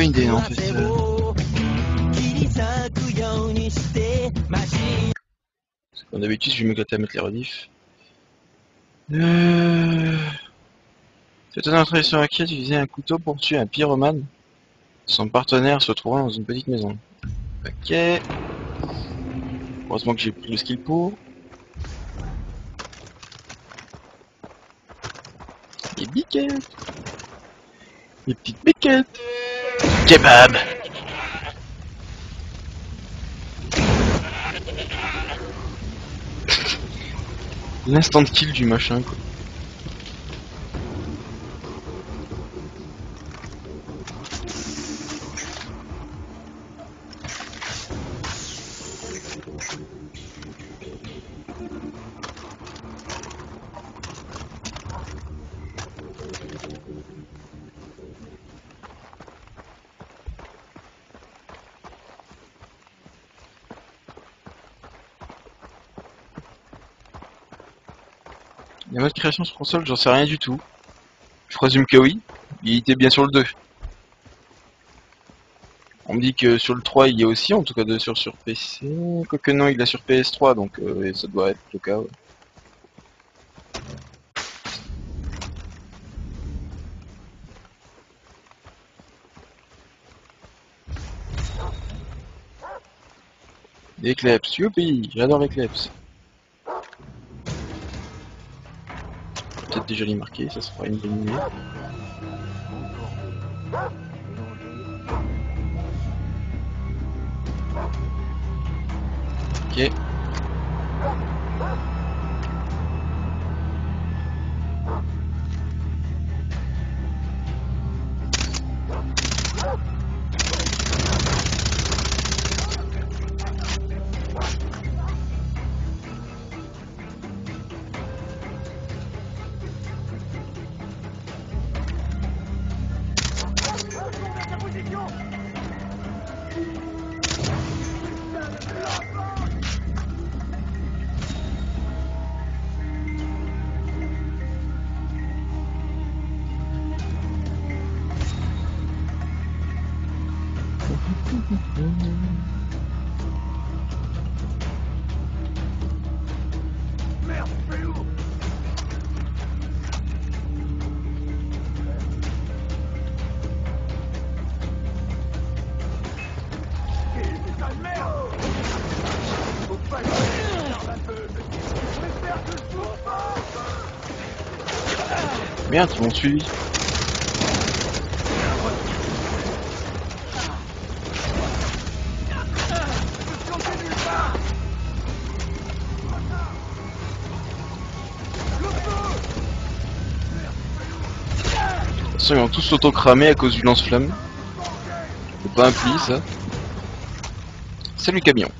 aucune idée en fait. Comme d'habitude, je vais me gâter à mettre les rediffs. C'est un entrée sur laquelle utiliser un couteau pour tuer un pyromane. Son partenaire se trouvera dans une petite maison. Ok. Heureusement que j'ai pris le skill pour. Les biquettes. Les petites biquettes. Kebab. L'instant kill du machin quoi. Il y a mode création sur console, j'en sais rien du tout. Je présume que oui. Il était bien sur le 2. On me dit que sur le 3 il y a aussi, en tout cas sur PC. Quoique non, il l'a sur PS3, donc ça doit être le cas. Ouais. Les Cleps, youpi, j'adore les Cleps. Peut-être déjà les marquer, ça sera une bonne idée. Ok. Merde, ils m'ont suivi. De toute façon, ils ont tous auto-cramé à cause du lance-flamme. C'est pas un pli, ça. Salut, camion.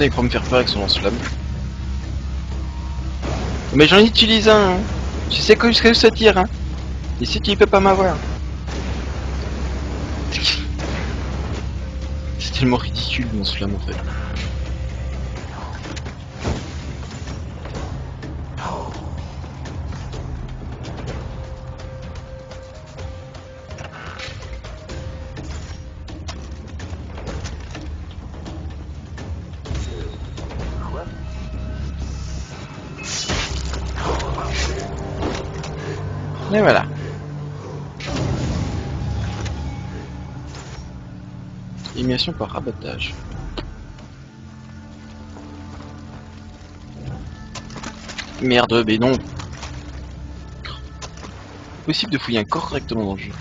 Il croit me faire peur avec son lance-flamme. Mais j'en utilise un, hein. Je sais que jusqu'à où ça tire, hein. Et si tu peux pas m'avoir. C'est tellement ridicule mon lance-flamme en fait. Et voilà. Immersion par rabattage. Merde, mais non. Possible de fouiller un corps correctement dans le jeu.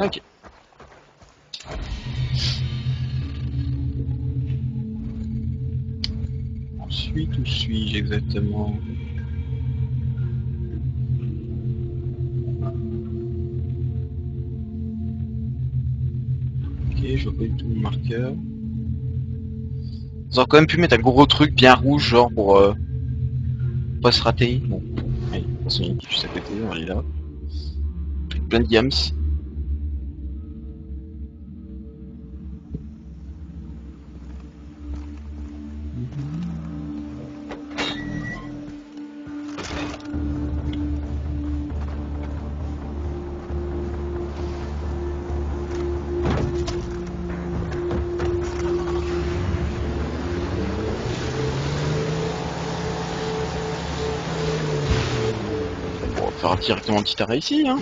Ok. Ensuite, où suis-je exactement? Je vois pas du tout mon marqueur. Ils ont quand même pu mettre un gros truc bien rouge, genre pour pas se rater. Bon, allez, on se met juste à côté, on est là. Plein de games. Directement un petit arrêt ici, hein.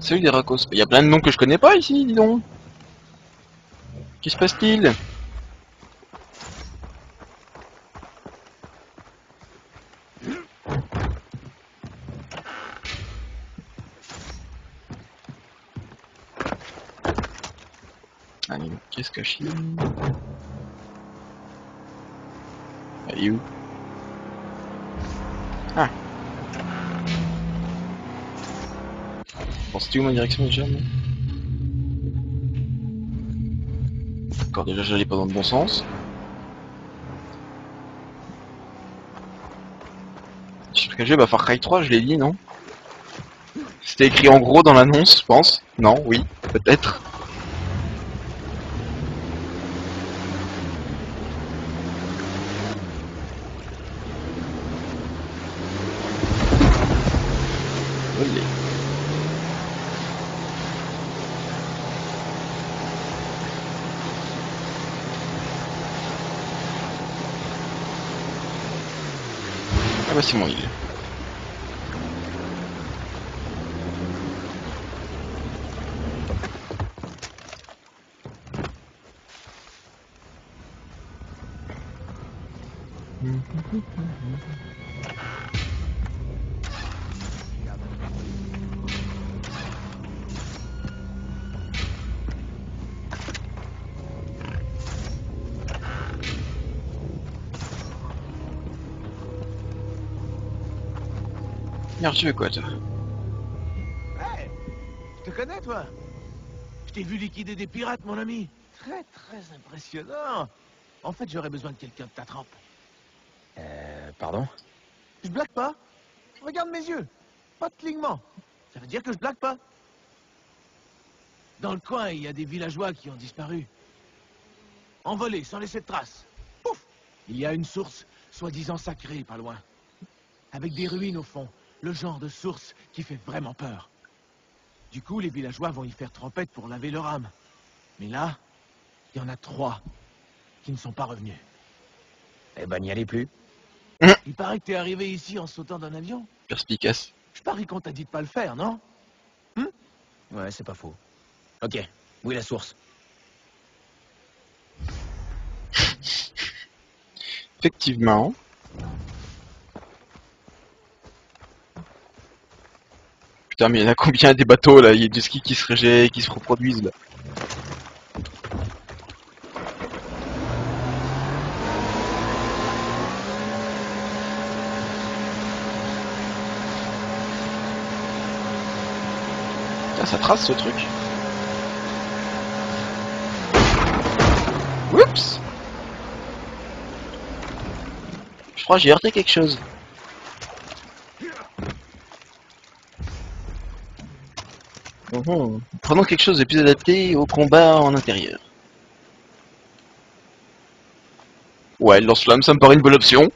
Salut des racos. Il y a plein de noms que je connais pas ici, dis donc. Qu'y se passe-t-il? Allez, qu'est-ce que je... Allez, où? Ah! Penses-tu où ma direction déjà? D'accord, déjà j'allais pas dans le bon sens. Sur quel jeu? Bah Farcry 3, je l'ai dit, non? C'était écrit en gros dans l'annonce, je pense. Non, oui, peut-être. Ah bah c'est mon île. Merde, tu veux quoi, toi? Hey, je te connais, toi. Je t'ai vu liquider des pirates, mon ami. Très, très impressionnant. En fait, j'aurais besoin de quelqu'un de ta trempe. Pardon? Je blague pas. Regarde mes yeux. Pas de clignement. Ça veut dire que je blague pas. Dans le coin, il y a des villageois qui ont disparu. Envolés, sans laisser de traces. Pouf! Il y a une source, soi-disant sacrée, pas loin. Avec des ruines au fond. Le genre de source qui fait vraiment peur. Du coup, les villageois vont y faire trempette pour laver leur âme. Mais là, il y en a 3 qui ne sont pas revenus. Eh ben, n'y allez plus. Il paraît que t'es arrivé ici en sautant d'un avion. Perspicace. Je parie qu'on t'a dit de pas le faire, non? Ouais, c'est pas faux. Ok, où est la source? Effectivement. Putain, mais il y en a combien des bateaux là? Il y a du ski qui se régène, qui se reproduisent là. Putain, ça trace ce truc. Oups. Je crois que j'ai heurté quelque chose. Prenons quelque chose de plus adapté au combat en intérieur. Ouais, le lance-flamme, ça me paraît une bonne option.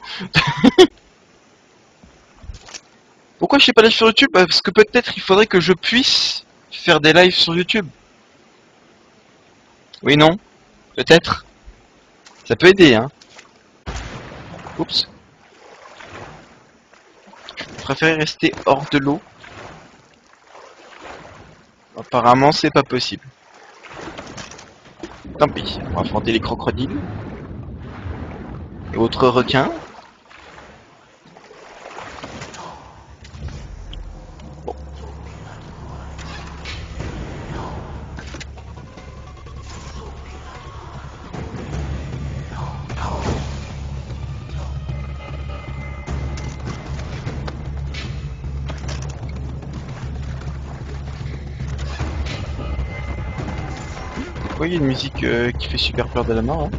Pourquoi je sais pas live sur YouTube? Parce que peut-être il faudrait que je puisse faire des lives sur YouTube. Oui, non? Peut-être. Ça peut aider, hein. Oups. Je préfère rester hors de l'eau. Apparemment, c'est pas possible. Tant pis, on va affronter les crocodiles. Et autres requins. Bon. Pourquoi il y a une musique qui fait super peur de la mort, hein ?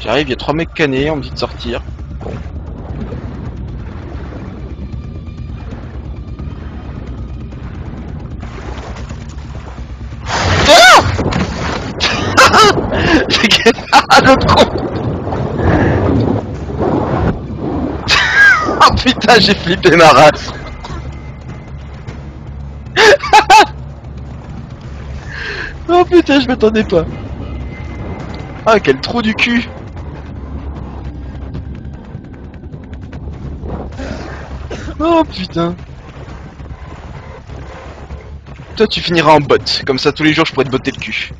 J'arrive, il y a 3 mecs canés, on me dit de sortir. Bon. Ah j'ai gagné le con. Oh putain, j'ai flippé ma race. Oh putain, je m'attendais pas. Ah, quel trou du cul. Oh putain. Toi tu finiras en bot, comme ça tous les jours je pourrais te botter le cul.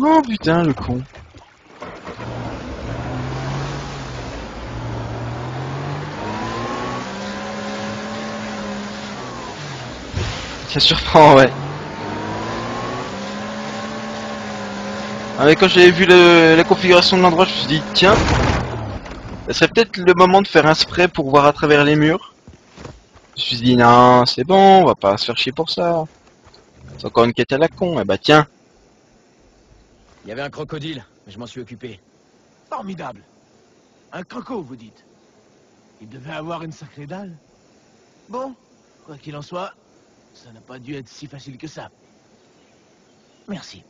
Oh putain le con. Ça surprend, ouais. Ah mais quand j'avais vu la configuration de l'endroit, je me suis dit, tiens, ça serait peut-être le moment de faire un spray pour voir à travers les murs. Je me suis dit, non, c'est bon, on va pas se faire chier pour ça. C'est encore une quête à la con, et bah tiens. Il y avait un crocodile, mais je m'en suis occupé. Formidable. Un croco, vous dites. Il devait avoir une sacrée dalle. Bon, quoi qu'il en soit, ça n'a pas dû être si facile que ça. Merci.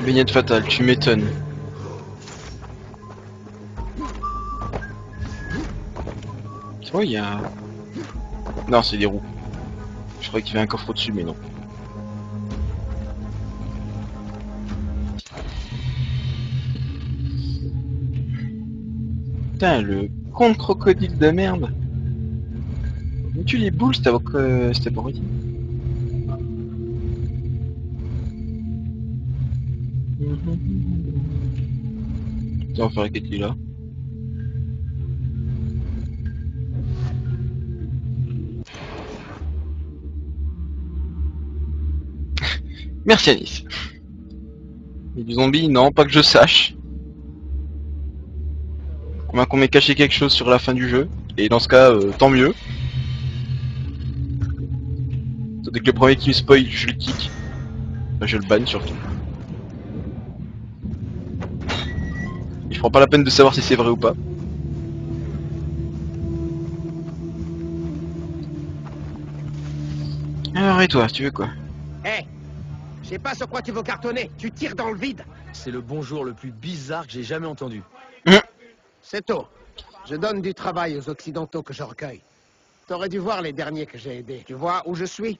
Vignette fatale, tu m'étonnes. Oh, il y a... Non, c'est des roues. Je croyais qu'il y avait un coffre au-dessus, mais non. Putain, le con de crocodile de merde. Mais tu les boules, c'était pas vrai. Tiens, on va faire la quête là. Merci Anis. Et du zombie, non, pas que je sache. Comment qu'on m'ait caché quelque chose sur la fin du jeu. Et dans ce cas, tant mieux. Dès que le premier qui me spoil, je le kick. Enfin, je le banne surtout. Je prends pas la peine de savoir si c'est vrai ou pas. Alors et toi, tu veux quoi? Eh hey, je sais pas sur quoi tu veux cartonner, tu tires dans le vide. C'est le bonjour le plus bizarre que j'ai jamais entendu. C'est tôt. Je donne du travail aux occidentaux que je recueille. T'aurais dû voir les derniers que j'ai aidés. Tu vois où je suis?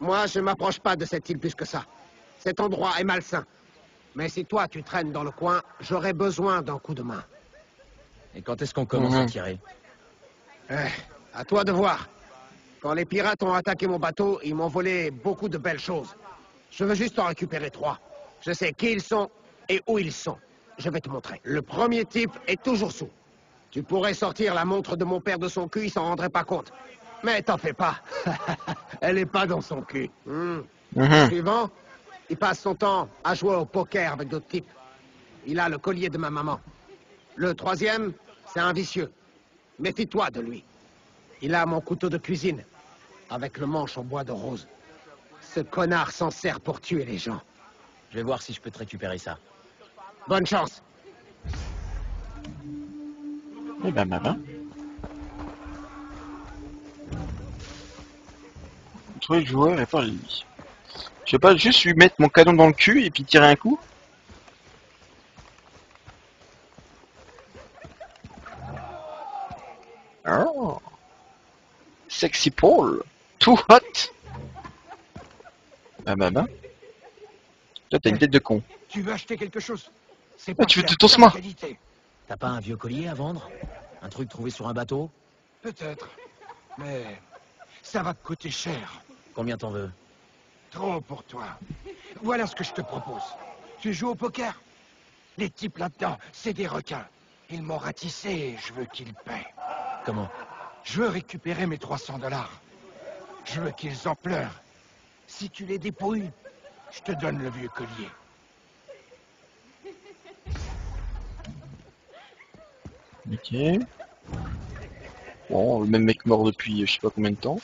Moi, je m'approche pas de cette île plus que ça. Cet endroit est malsain. Mais si toi, tu traînes dans le coin, j'aurais besoin d'un coup de main. Et quand est-ce qu'on commence à tirer? À toi de voir. Quand les pirates ont attaqué mon bateau, ils m'ont volé beaucoup de belles choses. Je veux juste en récupérer 3. Je sais qui ils sont et où ils sont. je vais te montrer. Le premier type est toujours sous. Tu pourrais sortir la montre de mon père de son cul, il s'en rendrait pas compte. Mais t'en fais pas. Elle est pas dans son cul. Suivant, il passe son temps à jouer au poker avec d'autres types. Il a le collier de ma maman. Le troisième, c'est un vicieux. Méfie-toi de lui. Il a mon couteau de cuisine, avec le manche en bois de rose. Ce connard s'en sert pour tuer les gens. Je vais voir si je peux te récupérer ça. Bonne chance. Eh ben, maman. Trouver le joueur et faire le lit. Je sais pas, juste lui mettre mon canon dans le cul et puis tirer un coup. Oh. Sexy Paul. Too hot. Ah bah bah. Toi t'as une tête de con. Tu veux acheter quelque chose? C'est pas. Ah, tu veux te tourner moi? T'as pas un vieux collier à vendre? Un truc trouvé sur un bateau? Peut-être. Mais ça va te coûter cher. Combien t'en veux? Trop pour toi. Voilà ce que je te propose. Tu joues au poker? Les types là-dedans, c'est des requins. Ils m'ont ratissé et je veux qu'ils paient. Comment? Je veux récupérer mes 300 $. Je veux qu'ils en pleurent. Si tu les dépouilles, je te donne le vieux collier. Ok. Bon, le même mec mort depuis je sais pas combien de temps.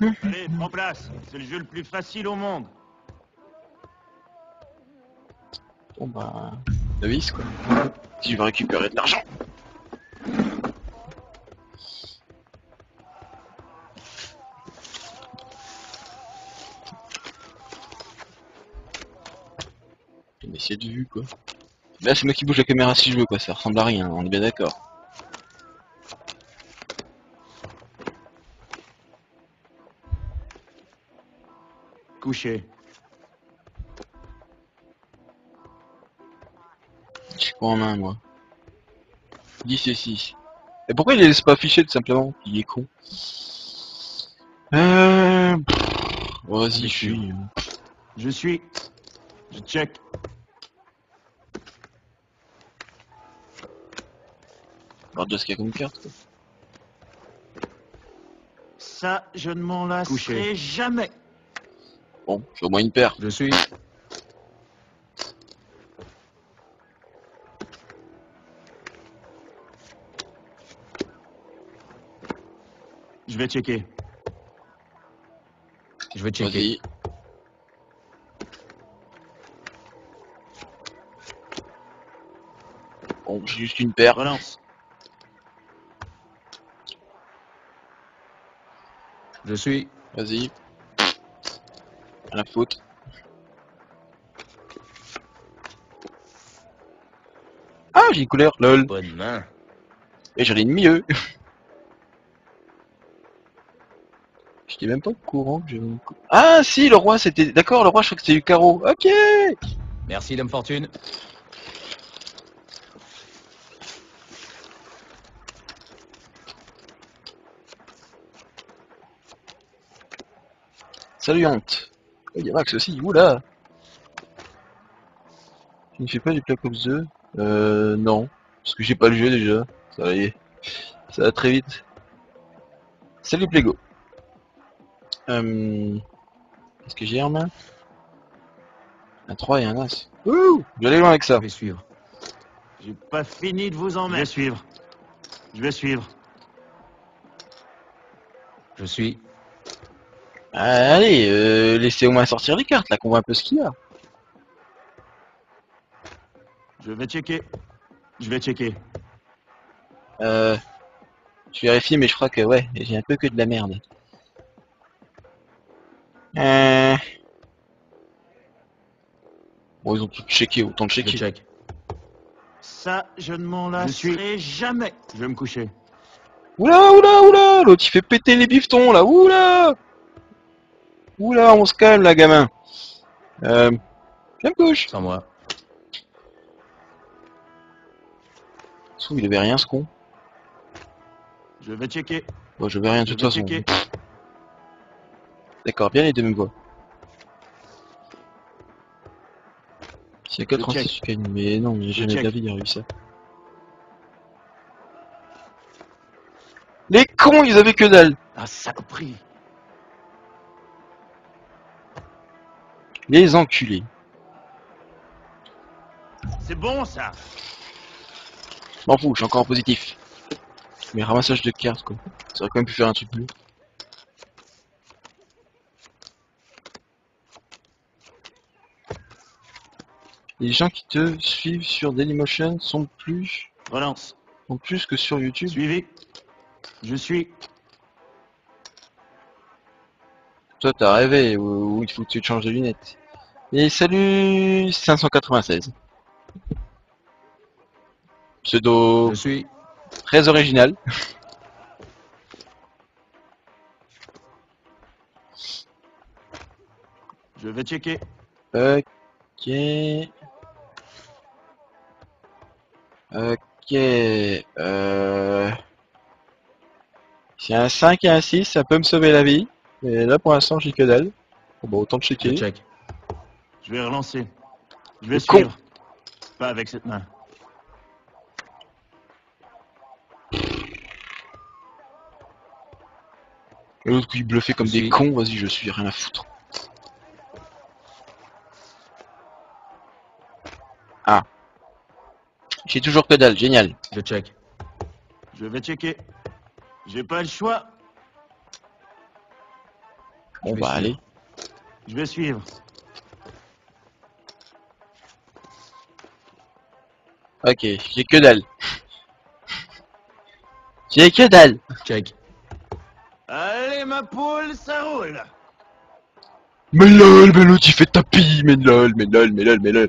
Allez, prends place. C'est le jeu le plus facile au monde. Bon bah... la vis quoi. Si je veux récupérer de l'argent. Mais c'est de vue quoi. Là c'est moi qui bouge la caméra si je veux quoi, ça ressemble à rien, on est bien d'accord. Couché. En main, moi. 10 et 6. Et pourquoi il les laisse pas afficher tout simplement? Il est con. Vas-y, je suis. Je check. Alors, de ce qu'il y a comme carte, quoi. Ça, je ne m'en lasserai jamais. Bon, j'ai au moins une paire. Je suis. Je vais checker. Je vais checker. Bon, j'ai juste une paire. Relance. Je suis. Vas-y. À la faute. Ah, j'ai une couleur, lol. Bonne main. Et j'en ai une mieux. J'étais même pas au courant que j'avais... Ah si, le roi c'était... D'accord, le roi je crois que c'était du carreau. Ok. Merci l'homme fortune. Salut Hante. Il y a Max aussi, oula. Tu ne fais pas du Black Ops 2? Non. Parce que j'ai pas le jeu déjà. Ça y est. Ça va très vite. Salut Plégo. Est-ce que j'ai en main un 3 et un as? Ouh, j'allais loin avec ça. Je vais suivre. J'ai pas fini de vous en mettre. Je vais suivre. Je vais suivre. Je suis. Allez, laissez au moins sortir les cartes, là, qu'on voit un peu ce qu'il y a. Je vais checker. Je vais checker. Je vérifie, mais je crois que ouais, j'ai un peu que de la merde. Bon, ils ont tout checké, autant de checker. Check. Ça, je ne m'en lasserai jamais. Je vais me coucher. Oula, oula, oula, l'autre il fait péter les biftons là, oula. Oula, on se calme là, gamin. Je me couche. Sans moi. Il avait rien, ce con. Je vais checker. Bon, je vais rien de toute façon. D'accord, bien les deux me voient. C'est que 36 km, mais non, mais jamais de la vie il a eu ça. Les cons, ils avaient que dalle. Ah, saloperie. Les enculés. C'est bon ça. M'en fous, je suis encore en positif. Mais ramassage de cartes quoi. Ça aurait quand même pu faire un truc bleu. Les gens qui te suivent sur Dailymotion sont plus... Relance. Sont plus que sur YouTube. Suivez. Je suis. Toi t'as rêvé, ou il faut que tu te changes de lunettes. Et salut 596. Pseudo... Je suis. Très original. Je vais checker. Ok. Ok. Si un 5 et un 6, ça peut me sauver la vie. Mais là pour l'instant j'ai que dalle. Bon autant de checker. Je vais relancer. Je vais suivre. Pas avec cette main. L'autre qui bluffait comme des cons, vas-y je suis, rien à foutre. Ah. J'ai toujours que dalle, génial. Je check. Je vais checker. J'ai pas le choix. Bon bah allez. Je vais suivre. Ok, j'ai que dalle. J'ai que dalle. Check. Allez ma poule, ça roule. Mais lol, mais l'autre il fait tapis, mais lol, mais lol, mais lol, mais lol.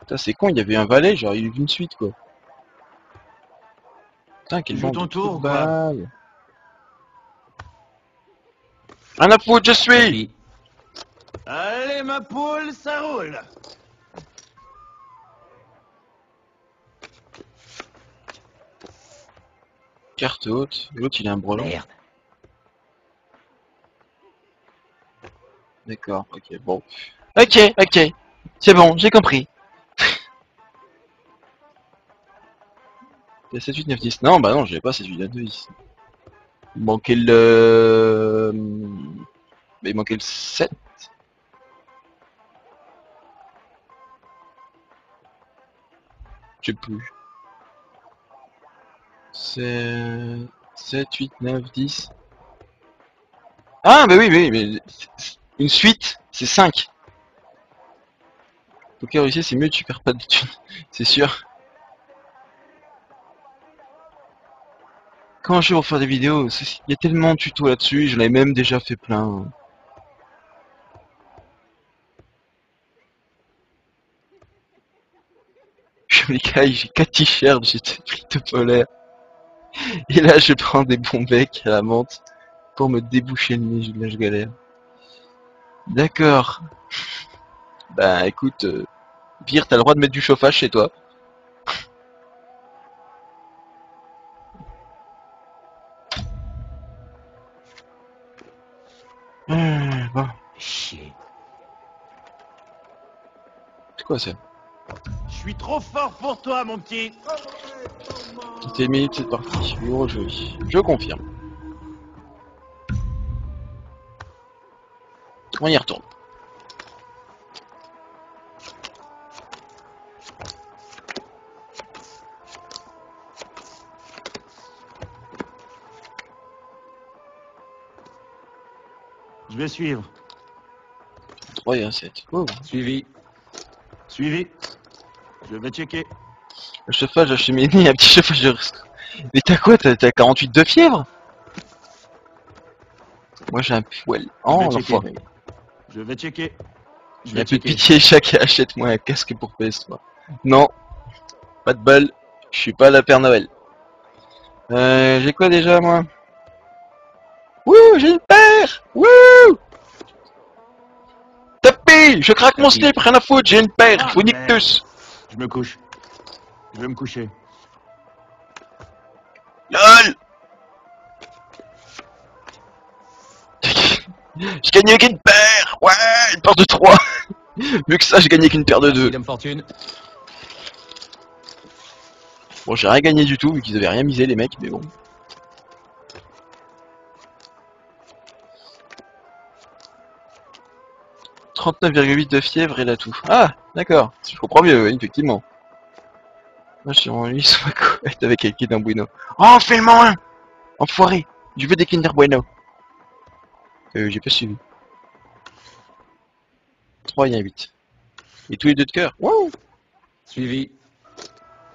Putain c'est con, il y avait un valet, genre il y a eu une suite quoi. Putain quel bon tour quoi. Un apôtre, je suis. Allez ma poule, ça roule. Carte haute, l'autre il a un brelan. Merde. D'accord, ok, bon. Ok, ok, c'est bon, j'ai compris. 7, 8, 9, 10. Non, bah non, j'avais pas 7, 8, 9, 10. Il manquait le... Il manquait le 7. Je sais plus. C'est... 7, 8, 9, 10. Ah, bah oui, mais... Une suite, c'est 5. Poker ici, c'est mieux, tu perds pas de thunes. C'est sûr. Quand je vais refaire des vidéos, il y a tellement de tutos là-dessus, je l'avais même déjà fait plein. Comme les gars, j'ai 4 t-shirts, j'ai des frites polaires. Et là, je prends des bons becs à la menthe pour me déboucher le nez, là je galère. D'accord. Bah écoute, pire, t'as le droit de mettre du chauffage chez toi. Bon. Chier. C'est quoi ça? Je suis trop fort pour toi, mon petit. C'était minute cette partie. Je rejoue. Je confirme. On y retourne. Je vais suivre. 3 et un 7. Oh. Suivi. Suivi. Je vais checker. Le chauffage acheminé, un petit chauffage de risque. Mais t'as quoi? T'as 48 de fièvre? Moi j'ai un poil. Oh l'enfoiré. Je vais checker. Je vais checker. Un peu de pitié, chaque achète-moi un casque pour PS3. Non. Pas de bol. Je suis pas la Père Noël. J'ai quoi déjà moi? Wouh, j'ai une paire! Wouh! Tapis! Farcry, je craque mon slip, rien à foutre, j'ai une paire, je vous nique tous. Je me couche. Je vais me coucher. LOL. J'ai gagné qu'une paire. Ouais, une paire de 3. Vu que ça, j'ai gagné qu'une paire de 2. Bon, j'ai rien gagné du tout, vu qu'ils avaient rien misé les mecs, mais bon. ...39,8 de fièvre et la toux. Ah, d'accord, je comprends mieux, oui, effectivement. Moi, je suis en lice avec quelqu'un d'un bueno. Oh, fais-le-moi un, enfoiré. Je veux des Kinder Bueno. J'ai pas suivi. 3 et 1, 8. Et tous les deux de cœur. Wow. Suivi.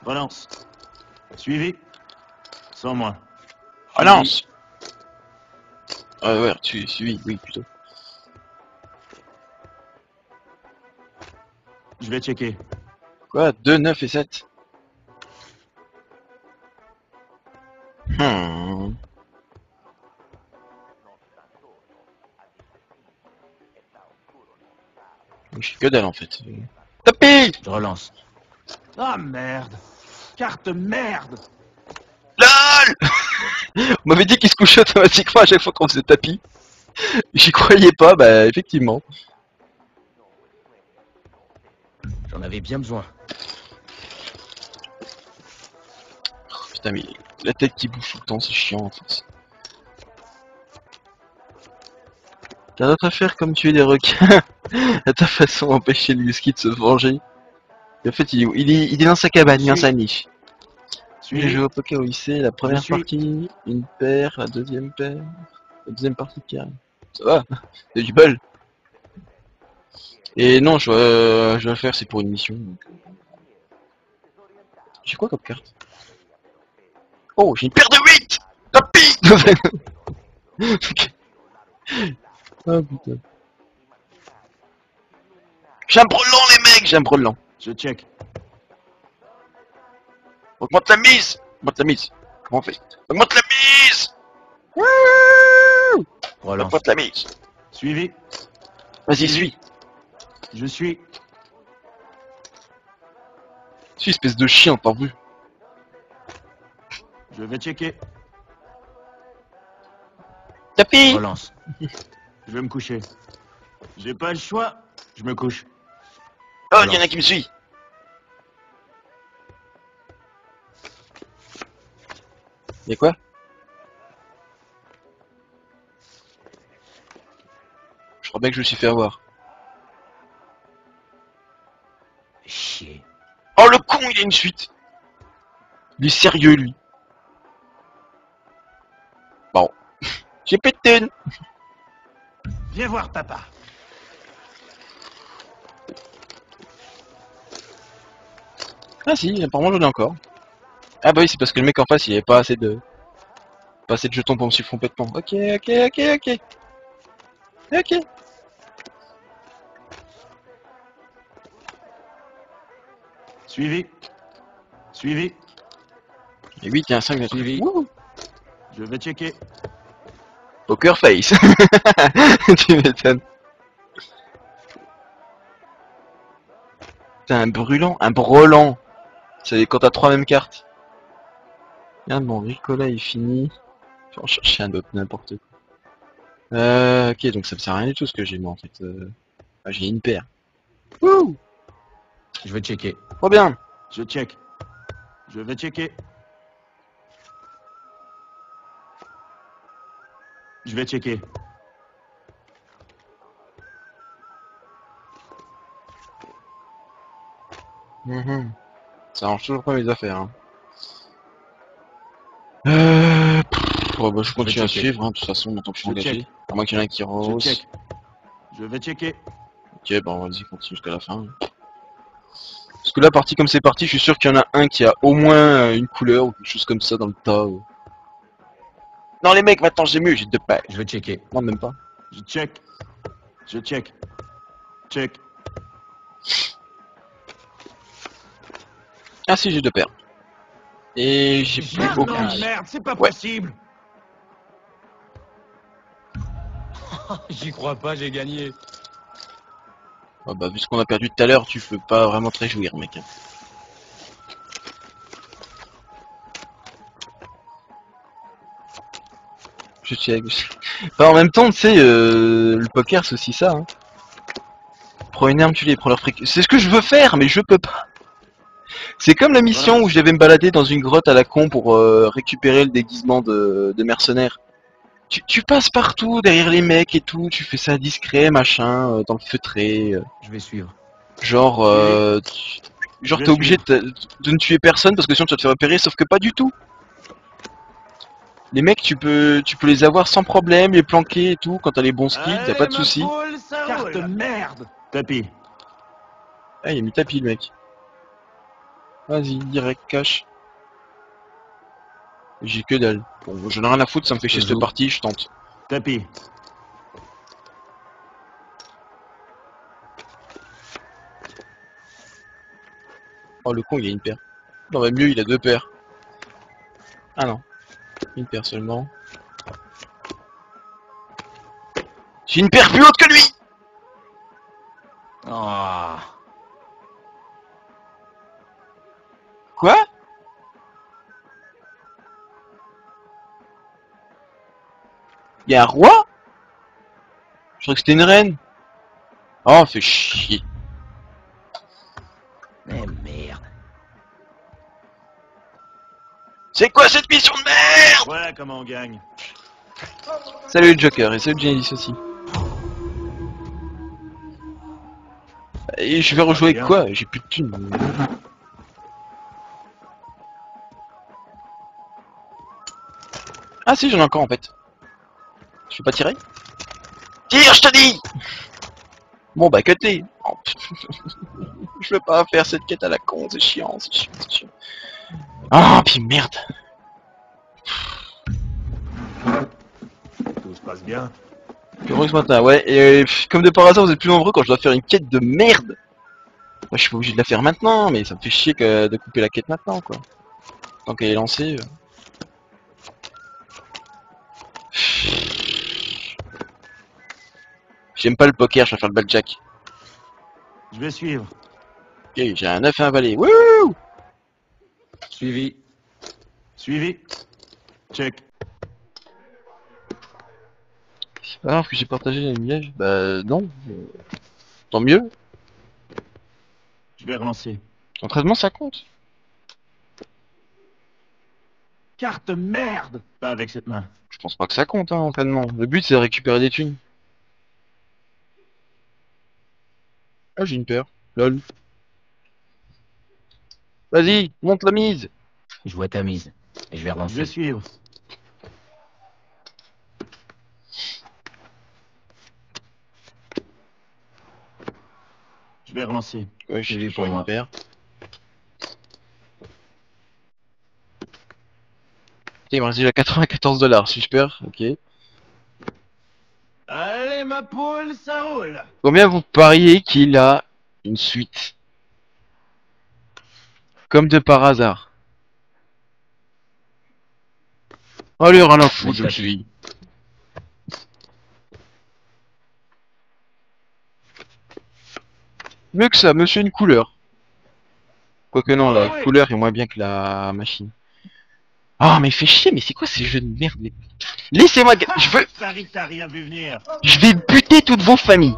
Relance. Suivi. Sans moi. Relance. Ah ouais, suivi, oui, plutôt. Je vais checker. Quoi? 2, 9 et 7. Je suis que dalle en fait. Tapis! Je relance. Ah merde! Carte merde! LOL! On m'avait dit qu'il se couchait automatiquement à chaque fois qu'on faisait tapis. J'y croyais pas, bah effectivement. J'en avais bien besoin. Oh, putain, mais la tête qui bouge tout le temps, c'est chiant en fait. T'as d'autres affaires comme tuer des requins à ta façon, empêcher le husky de se venger. Et en fait, il est dans sa cabane, il est dans sa niche. J'ai joué au poker au lycée, la première partie, une paire, la deuxième partie, carré. Ça va, c'est du bol. Et non, je dois le faire, c'est pour une mission. Donc. J'ai quoi comme carte? Oh, j'ai une paire de 8. Tapis. Ah putain. J'ai un brelan les mecs, j'ai un brelan. Je check. Augmente la mise. Augmente la mise. Comment on fait? Augmente la mise. Wouh. Augmente la mise. Suivi. Vas-y, suis. Je suis. Suis espèce de chien, t'as vu? Je vais checker. Tapis. Relance. Je vais me coucher. J'ai pas le choix. Je me couche. Oh, il y en a qui me suit. Y'a quoi? Je crois bien que je me suis fait avoir. Chier. Oh le con, il a une suite. Il est sérieux lui. Bon. J'ai pété une. Viens voir papa. Ah si, apparemment j'en ai encore. Ah bah oui, c'est parce que le mec en face il avait pas assez de... Pas assez de jetons pour me suivre complètement. Ok. Suivi. Suivi. Et 8, il y a un 5 de suivi. Wouh. Je vais checker. Poker face. Tu m'étonnes. T'as un brûlant, un brelan. C'est quand t'as 3 mêmes cartes. Regarde, mon Ricola est fini. Je vais en chercher un autre, n'importe quoi. Ok, donc ça me sert à rien du tout ce que j'ai moi en fait. Ah, j'ai une paire. Wouh. Je vais checker. Trop bien. Je check. Je vais checker. Je vais checker. Ça arrange toujours pas mes affaires. Hein. Oh, bah, je continue à suivre, hein, de toute façon, en tant que je suis engagé. À moins qu'il y en a qui rose. Je check. Je vais checker. Ok, bah, vas-y, continue jusqu'à la fin. Hein. Parce que là, partie comme c'est parti, je suis sûr qu'il y en a un qui a au moins une couleur ou quelque chose comme ça dans le tas. Ou... Non les mecs, maintenant j'ai mieux, j'ai 2 paires. Je vais checker. Non, même pas. Je check. Je check. Check. Ah si, j'ai 2 paires. Et j'ai plus beaucoup. Merde, c'est pas possible. J'y crois pas, j'ai gagné. Oh bah, vu ce qu'on a perdu tout à l'heure, tu peux pas vraiment te réjouir, mec. Je suis à gauche. Bah, en même temps, tu sais, le poker, c'est aussi ça. Hein. Prends une arme, tu les prends leur fréquence. C'est ce que je veux faire, mais je peux pas. C'est comme la mission où je devais me balader dans une grotte à la con pour récupérer le déguisement de mercenaires. Tu passes partout, derrière les mecs et tout, tu fais ça discret, machin, dans le feutré. Je vais suivre. Genre, genre t'es obligé de ne tuer personne parce que sinon tu vas te faire repérer, sauf que pas du tout. Les mecs, tu peux les avoir sans problème, les planquer et tout, quand t'as les bons skills, t'as pas de soucis. Carte merde. Tapis. Ah, il a mis tapis, le mec. Vas-y, direct, cash. J'ai que dalle. Bon, j'en ai rien à foutre, ça me fait chier cette partie, je tente. Tapis. Oh, le con, il a une paire. Non, mais mieux, il a deux paires. Ah non. Une paire seulement. J'ai une paire plus haute que lui. Oh. Quoi? Il y a un roi? Je crois que c'était une reine. Oh, fait chier. Mais merde. C'est quoi cette mission de merde? Voilà comment on gagne. Salut le Joker et salut Janice aussi. Et je vais rejouer avec quoi? J'ai plus de thunes. Ah si, j'en ai encore en fait. Je peux pas tirer? Tire, je te dis! Bon bah cuté. Oh, je veux pas faire cette quête à la con, c'est chiant, c'est chiant, c'est chiant. Ah, puis merde. Tout se passe bien. Heureux ce matin, ouais. Et comme de par hasard, vous êtes plus nombreux quand je dois faire une quête de merde. Moi, je suis pas obligé de la faire maintenant, mais ça me fait chier que de couper la quête maintenant, quoi. Tant qu'elle est lancée... J'aime pas le poker, je vais faire le blackjack. Je vais suivre. Ok, j'ai un 9 et un valet. Wouh! Suivi. Suivi. Check. C'est pas grave que j'ai partagé les nuages. Bah non. Tant mieux. Je vais relancer. Entraînement, ça compte. Carte merde! Pas avec cette main. Je pense pas que ça compte, hein, entraînement. Le but, c'est de récupérer des thunes. Ah, j'ai une paire. Lol. Vas-y, monte la mise. Je vois ta mise. Et je vais relancer. Je vais suivre. Je vais relancer. Ouais, j'ai vu pour une paire. Il me reste déjà 94 $, si je perds. Ok. Allez ma poule, ça roule. Combien vous pariez qu'il a une suite? Comme de par hasard. Allez, rien à foutre, je me suis. Mieux que ça, monsieur une couleur. Quoique non, la couleur est moins bien que la machine. Ah, mais fais chier, mais c'est quoi ces jeux de merde? Laissez-moi, je veux... T'as rien vu venir. Je vais buter toutes vos familles.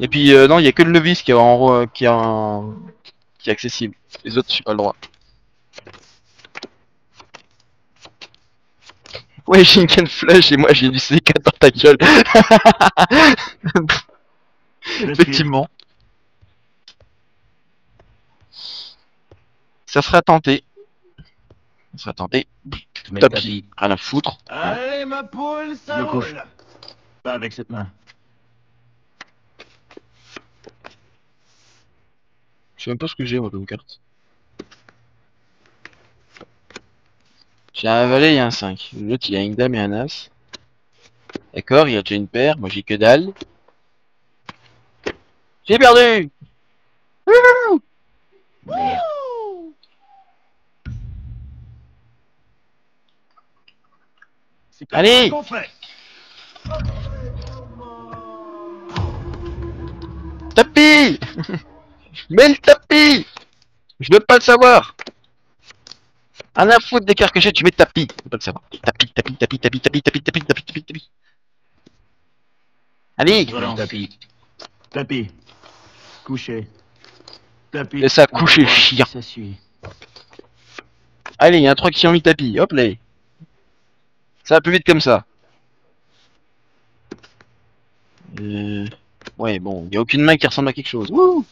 Et puis, non, il n'y a que le novice qui est accessible. Les autres, je suis pas le droit. Ouais, j'ai une canne flush et moi, j'ai du C4 dans ta gueule. Effectivement. Ça sera tenté. Ça sera tenté. Tapis. Rien à foutre. Allez, ma poule, ça roule. Pas avec cette main. Je sais même pas ce que j'ai, moi, comme carte. J'ai un valet et un 5. L'autre, il a une dame et un as. D'accord, il a déjà une paire. Moi, j'ai que dalle. J'ai perdu. Wouhou. Merde. Allez! tapis. Mets le tapis. Je veux pas le savoir. Un à foutre des carcachets, tu mets tapis. Je veux pas le savoir. Tapis, tapis, tapis, tapis, tapis, tapis, tapis, tapis, tapis, tapis. Allez. Tapis. Tapis. Couché. Tapis. Laisse ça coucher, chien. Ça suit. Allez, il y a un truc qui a mis tapis. Hop là. Ça va plus vite comme ça. Ouais, bon, il n'y a aucune main qui ressemble à quelque chose. Wouh!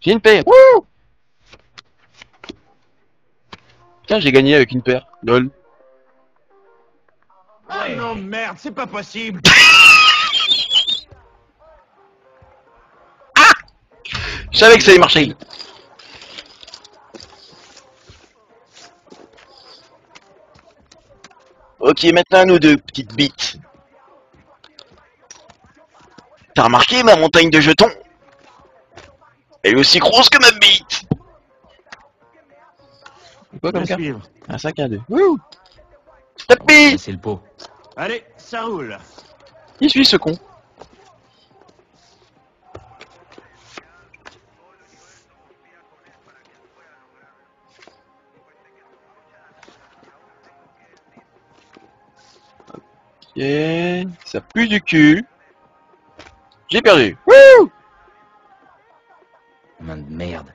J'ai une paire. Wouh! Tiens, j'ai gagné avec une paire. Lol. Oh non, merde, c'est pas possible. Ah! Je savais que ça allait marcher. Ok, maintenant nous deux, petites bites. T'as remarqué ma montagne de jetons? Elle est aussi grosse que ma bite. Quoi comme ça? Un 5, un 2. Wouh! Tapis! C'est le pot. Allez, ça roule. Il suit ce con. Ok, ça pue du cul. J'ai perdu. Wouh! Main de merde.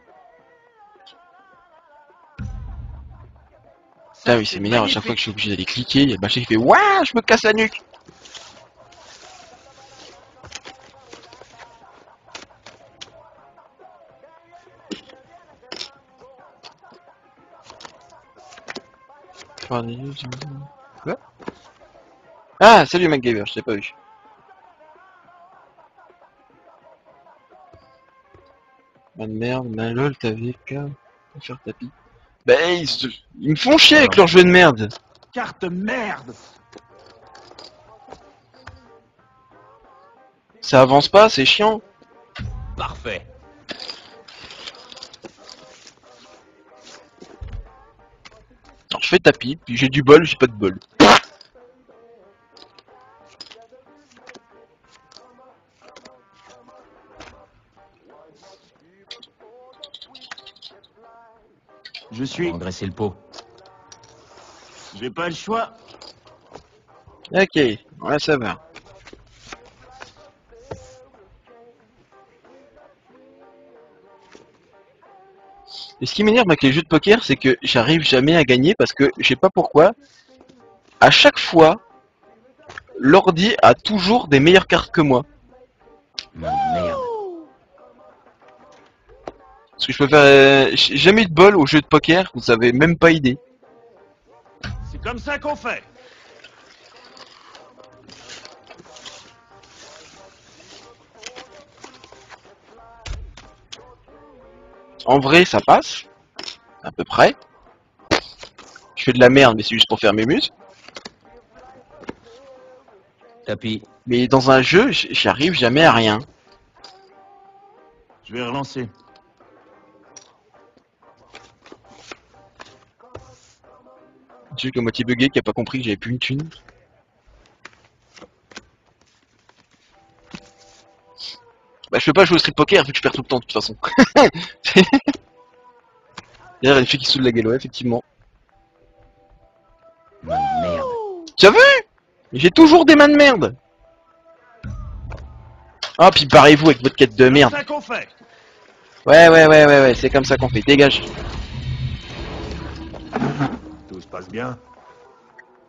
Ah oui, c'est m'énerve à chaque fois que je suis obligé d'aller cliquer, il y a le machin qui fait ouah, je me casse la nuque. Ah, salut MacGyver, je t'ai pas vu. Bonne merde, ma lol, t'avais qu'à faire tapis. Bah, ils me font chier avec leur jeu de merde. Carte merde. Ça avance pas, c'est chiant. Parfait. Alors, je fais tapis, puis j'ai du bol, j'ai pas de bol. Je suis. Redresser le pot. J'ai pas le choix. Ok, ouais, ça va. Et ce qui m'énerve avec les jeux de poker, c'est que j'arrive jamais à gagner parce que je sais pas pourquoi. À chaque fois, l'ordi a toujours des meilleures cartes que moi. Merde. Parce que je peux faire... J'ai jamais eu de bol au jeu de poker, vous avez même pas idée. C'est comme ça qu'on fait. En vrai, ça passe. À peu près. Je fais de la merde, mais c'est juste pour faire mes muses. Tapis. Mais dans un jeu, j'arrive jamais à rien. Je vais relancer. J'ai que moitié bugué qui a pas compris que j'avais plus une thune. Bah je peux pas jouer au street poker vu que je perds tout le temps de toute façon. D'ailleurs une fille qui saoule la gueule, ouais, effectivement. Main de merde. T'as vu? J'ai toujours des mains de merde. Ah puis barrez-vous avec votre quête de merde. C'est comme ça qu'on fait. Ouais, c'est comme ça qu'on fait, dégage. Tout se passe bien.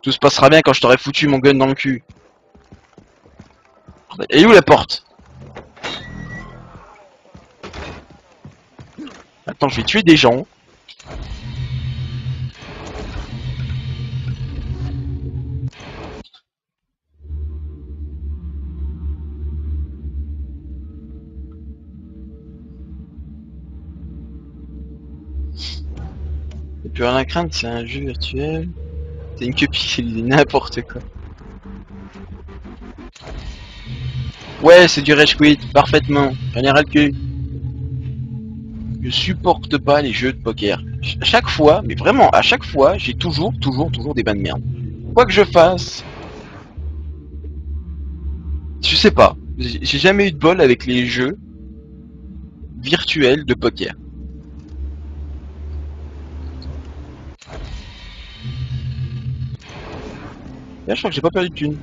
Tout se passera bien quand je t'aurai foutu mon gun dans le cul. Et où la porte? Attends, je vais tuer des gens. Plus rien à craindre, c'est un jeu virtuel. C'est une queue pixelisée, n'importe quoi. Ouais, c'est du rage quit, parfaitement. J'en ai ras le cul. Je supporte pas les jeux de poker. À chaque fois, mais vraiment, à chaque fois, j'ai toujours des bains de merde. Quoi que je fasse. Je sais pas. J'ai jamais eu de bol avec les jeux virtuels de poker. Là, je crois que j'ai pas perdu de thunes.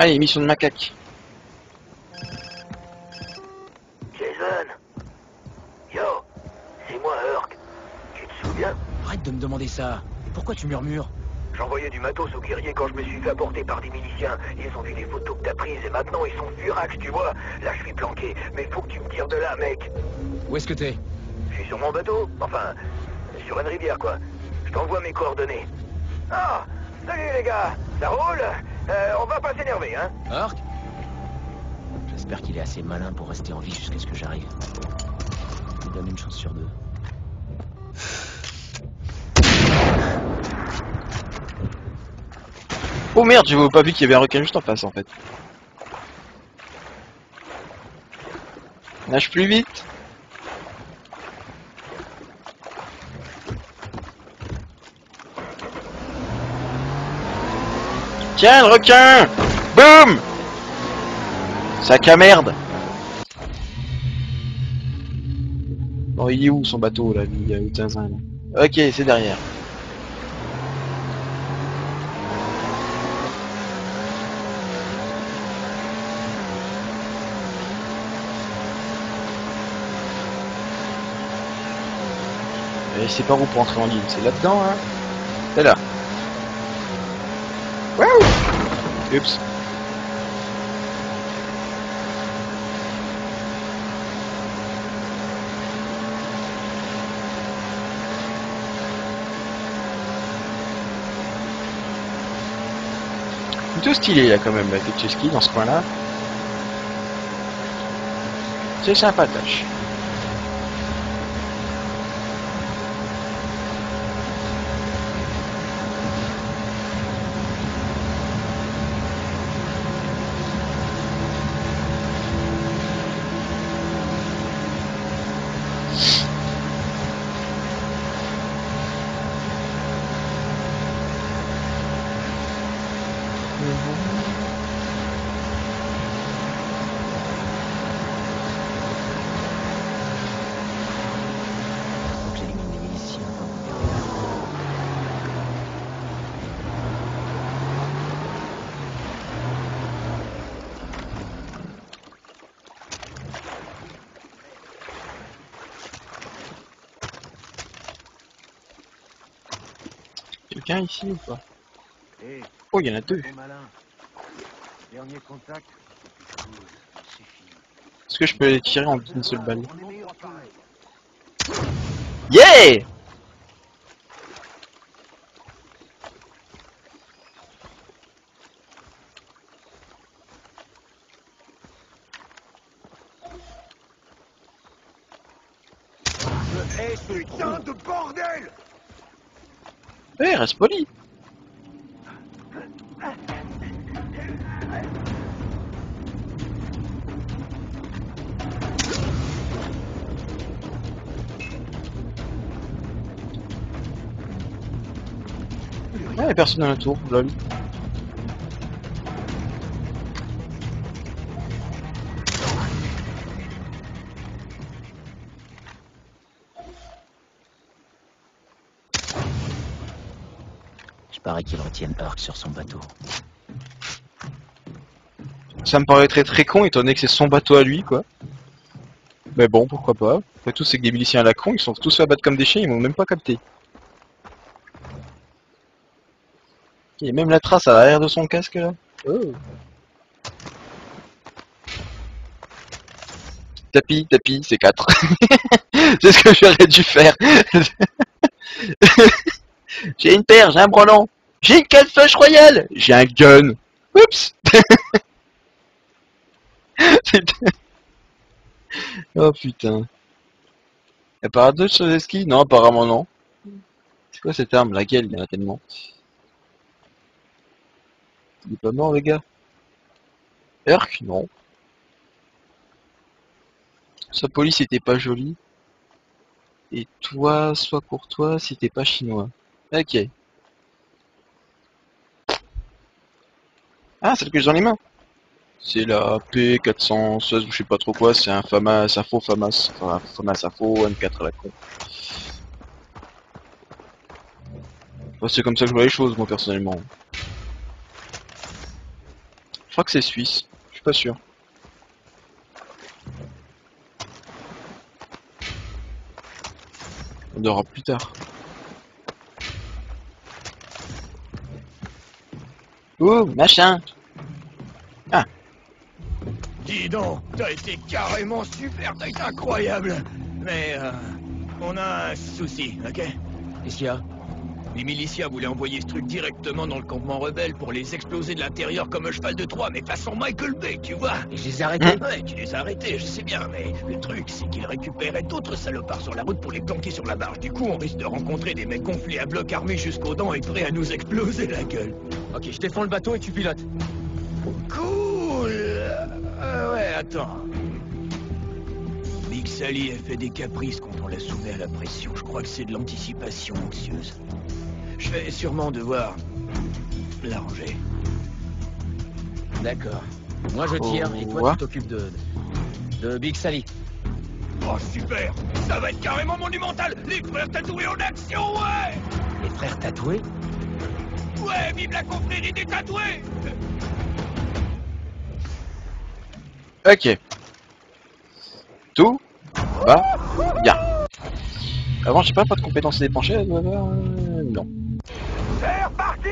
Allez, mission de macaque. Jason. Yo, c'est moi, Herc. Tu te souviens? Arrête de me demander ça. Pourquoi tu murmures? J'envoyais du matos au guerrier quand je me suis fait apporter par des miliciens. Ils ont vu les photos que t'as prises et maintenant ils sont furax, tu vois. Là, je suis planqué, mais faut que tu me tires de là, mec. Où est-ce que t'es? Je suis sur mon bateau. Enfin, sur une rivière, quoi. Je t'envoie mes coordonnées. Ah, salut les gars. Ça roule? On va pas s'énerver, hein? Herc? J'espère qu'il est assez malin pour rester en vie jusqu'à ce que j'arrive. Je lui donne une chance sur deux. Oh merde, j'avais pas vu qu'il y avait un requin juste en face, en fait. Nage plus vite! Tiens, le requin! Boum! Sac à merde! Bon, il est où son bateau là? Il est où, Tinzin là? Ok, c'est derrière. Et c'est pas où pour entrer en ligne, c'est là-dedans, hein? C'est là. Oups. Plutôt stylé là quand même, la Tetcheski dans ce coin là. C'est sympa de tâche. Quelqu'un ici ou pas? Hey, oh, il y en a deux. Dernier contact. Est-ce que je peux les tirer en une seule balle? Yeah! Putain de bordel! Eh, hey, reste poli. Ouais, y'a personne à la tour, lol. Il paraît qu'il retienne Herc sur son bateau. Ça me paraît très con, étant donné que c'est son bateau à lui, quoi. Mais bon, pourquoi pas. Après tout, c'est que des miliciens à la con, ils sont tous à battre comme des chiens, ils m'ont même pas capté. Il y a même la trace à l'arrière de son casque, là. Oh. Tapis, c'est 4. C'est ce que j'aurais dû faire. J'ai une paire, j'ai un brelan. J'ai une canne flash royale! J'ai un gun! Oups. Oh putain. Y'a pas d'autres sur les skis? Non, apparemment non. C'est quoi cette arme? Laquelle? Il y en a tellement. Il est pas mort les gars? Herc? Non. Sois poli si t'es pas joli. Et toi, sois courtois si t'es pas chinois. Ok. Ah, celle que j'ai dans les mains. C'est la P416 ou je sais pas trop quoi, c'est un FAMAS, un faux FAMAS, enfin un FAMAS, un faux M4 à la con. Enfin, c'est comme ça que je vois les choses moi personnellement. Je crois que c'est suisse, je suis pas sûr. On aura plus tard. Oh, machin. Ah. Dis donc, t'as été carrément super, t'as été incroyable. Mais on a un souci, ok? Qu'est-ce qu'il y a? Les miliciens voulaient envoyer ce truc directement dans le campement rebelle pour les exploser de l'intérieur comme un cheval de Troie, mais façon Michael Bay, tu vois. Et je les ai arrêtés. Ouais, tu les as arrêtés, je sais bien, mais le truc, c'est qu'ils récupéraient d'autres salopards sur la route pour les planquer sur la barge. Du coup, on risque de rencontrer des mecs gonflés à bloc armés jusqu'aux dents et prêts à nous exploser la gueule. Ok, je défends le bateau et tu pilotes. Cool. Ouais, attends. Big Sally a fait des caprices quand on l'a soumis à la pression. Je crois que c'est de l'anticipation anxieuse. Je vais sûrement devoir l'arranger. D'accord. Moi je tire et toi tu t'occupes de Big Sally. Oh super! Ça va être carrément monumental! Les frères tatoués en action, ouais! Les frères tatoués? Ouais, vive la confrérie des tatoués! Ok. Tout va bien. Avant, je sais pas de compétences dépenchées, elle doit avoir... non. C'est reparti.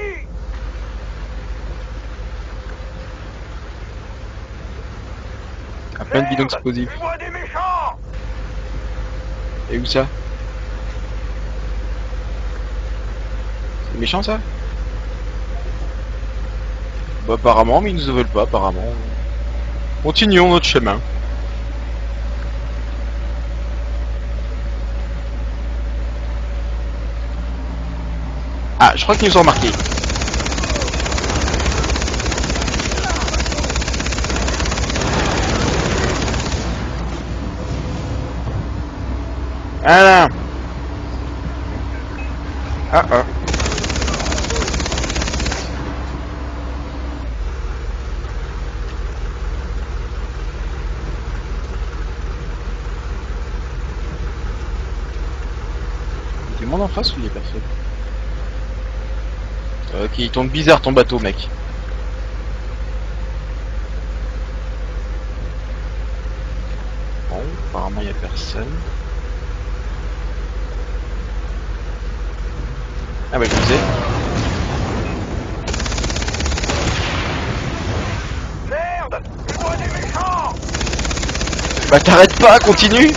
Un plein de bidons explosifs. Et où ça? C'est méchant ça? Bah apparemment, mais ils nous veulent pas apparemment. Continuons notre chemin. Ah, je crois qu'ils nous ont remarqué. Ah là. Ah ah. Il y a du monde en face ou il y a personne? Ok, il tombe bizarre ton bateau, mec. Bon, apparemment il n'y a personne. Ah bah je vous ai. Merde, tu vois des méchants. Bah t'arrêtes pas, continue.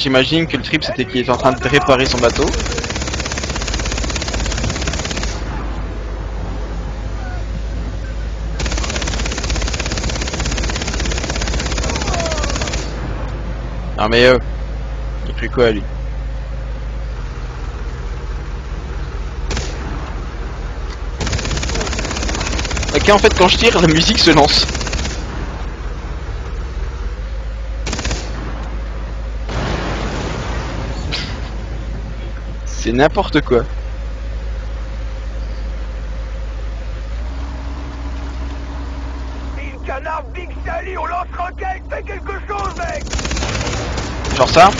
J'imagine que le trip c'était qu'il était en train de réparer son bateau. Non mais il cru quoi lui? Ok, en fait quand je tire la musique se lance. C'est n'importe quoi. Big Canard, Big Sally, on lance roquette, fais quelque chose, mec. Genre ça?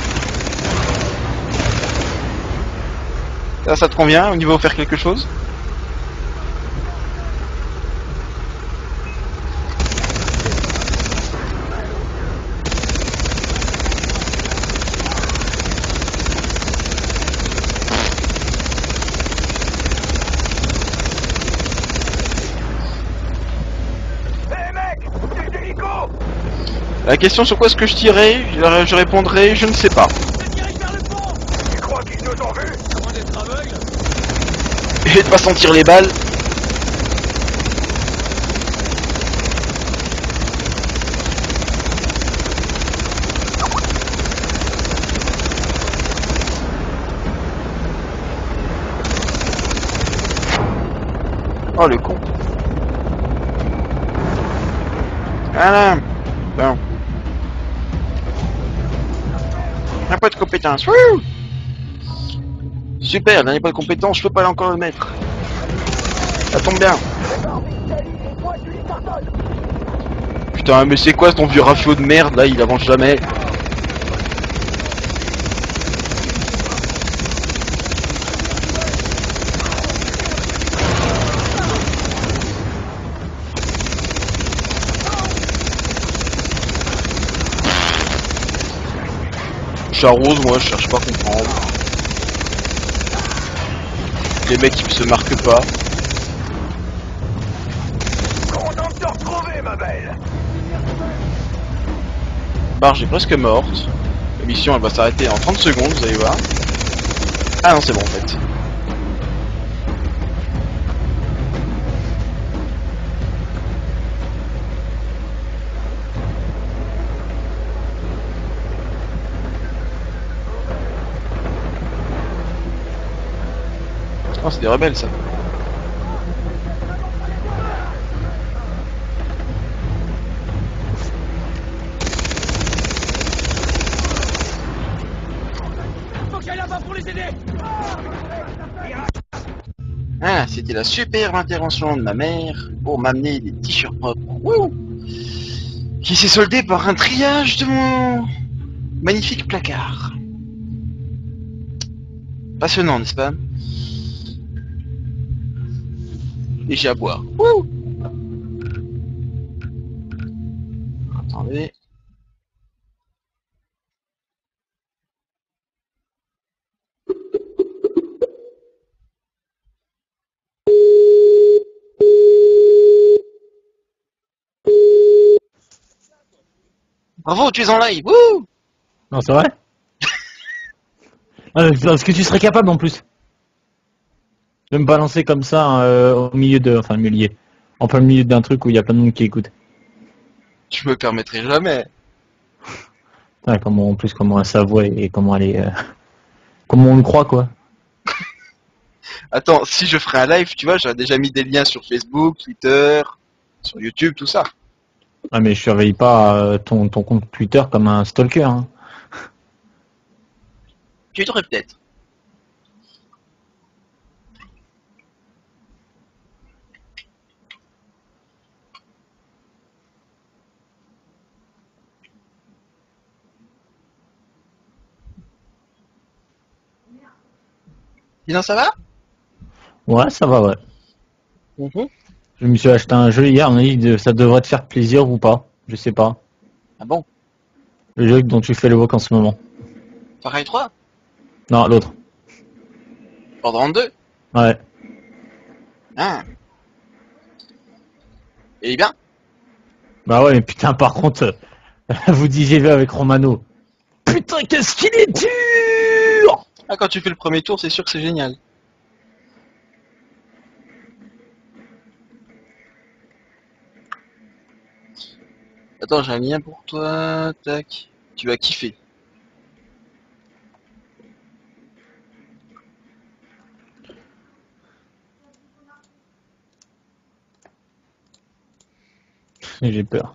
Ça, ça te convient au niveau faire quelque chose? La question sur quoi est-ce que je tirais, je répondrai je ne sais pas. Tu crois qu'ils nous ont vus ? Et de pas sentir les balles. Oh le con. Ah là. Bon. Un pas de compétence. Wouh. Super, dernier pas de compétence, je peux pas encore le mettre. Ça tombe bien. Putain mais c'est quoi ton vieux rafio de merde là, il avance jamais. J'arrose moi, je cherche pas à comprendre. Les mecs ils se marquent pas. Content de te retrouver ma belle. Barge est presque morte. La mission elle va s'arrêter en 30 secondes, vous allez voir. Ah non c'est bon en fait. Oh, c'est des rebelles ça. Faut qu'elle aille là-bas pour les aider. Ah, c'était la superbe intervention de ma mère pour m'amener des t-shirts propres. Wouh! Qui s'est soldé par un triage de mon magnifique placard. Passionnant, n'est-ce pas? Et j'ai à boire. Wouh! Attendez. Bravo, tu es en live. Wouh! Non, c'est vrai. Est-ce que tu serais capable en plus de me balancer comme ça au milieu de... Enfin, en plein milieu d'un truc où il y a plein de monde qui écoute. Je me permettrai jamais. Putain, comment, en plus, comment sa voix et comment elle est... comment on le croit, quoi. Attends, si je ferais un live, tu vois, j'aurais déjà mis des liens sur Facebook, Twitter, sur YouTube, tout ça. Ah, mais je surveille pas ton compte Twitter comme un stalker. Hein. Tu devrais peut-être. Sinon ça va? Ouais, ça va, ouais. Bonjour. Je me suis acheté un jeu hier, on a dit ça devrait te faire plaisir ou pas, je sais pas. Ah bon? Le jeu dont tu fais le walk en ce moment. Farcry 3? Non, l'autre. Pendant 2? Ouais. Ah. Et bien? Bah ouais, mais putain, par contre, vous disiez avec Romano. Putain, qu'est-ce qu'il est dur! Ah, quand tu fais le premier tour, c'est sûr que c'est génial. Attends, j'ai un lien pour toi. Tac. Tu vas kiffer. J'ai peur.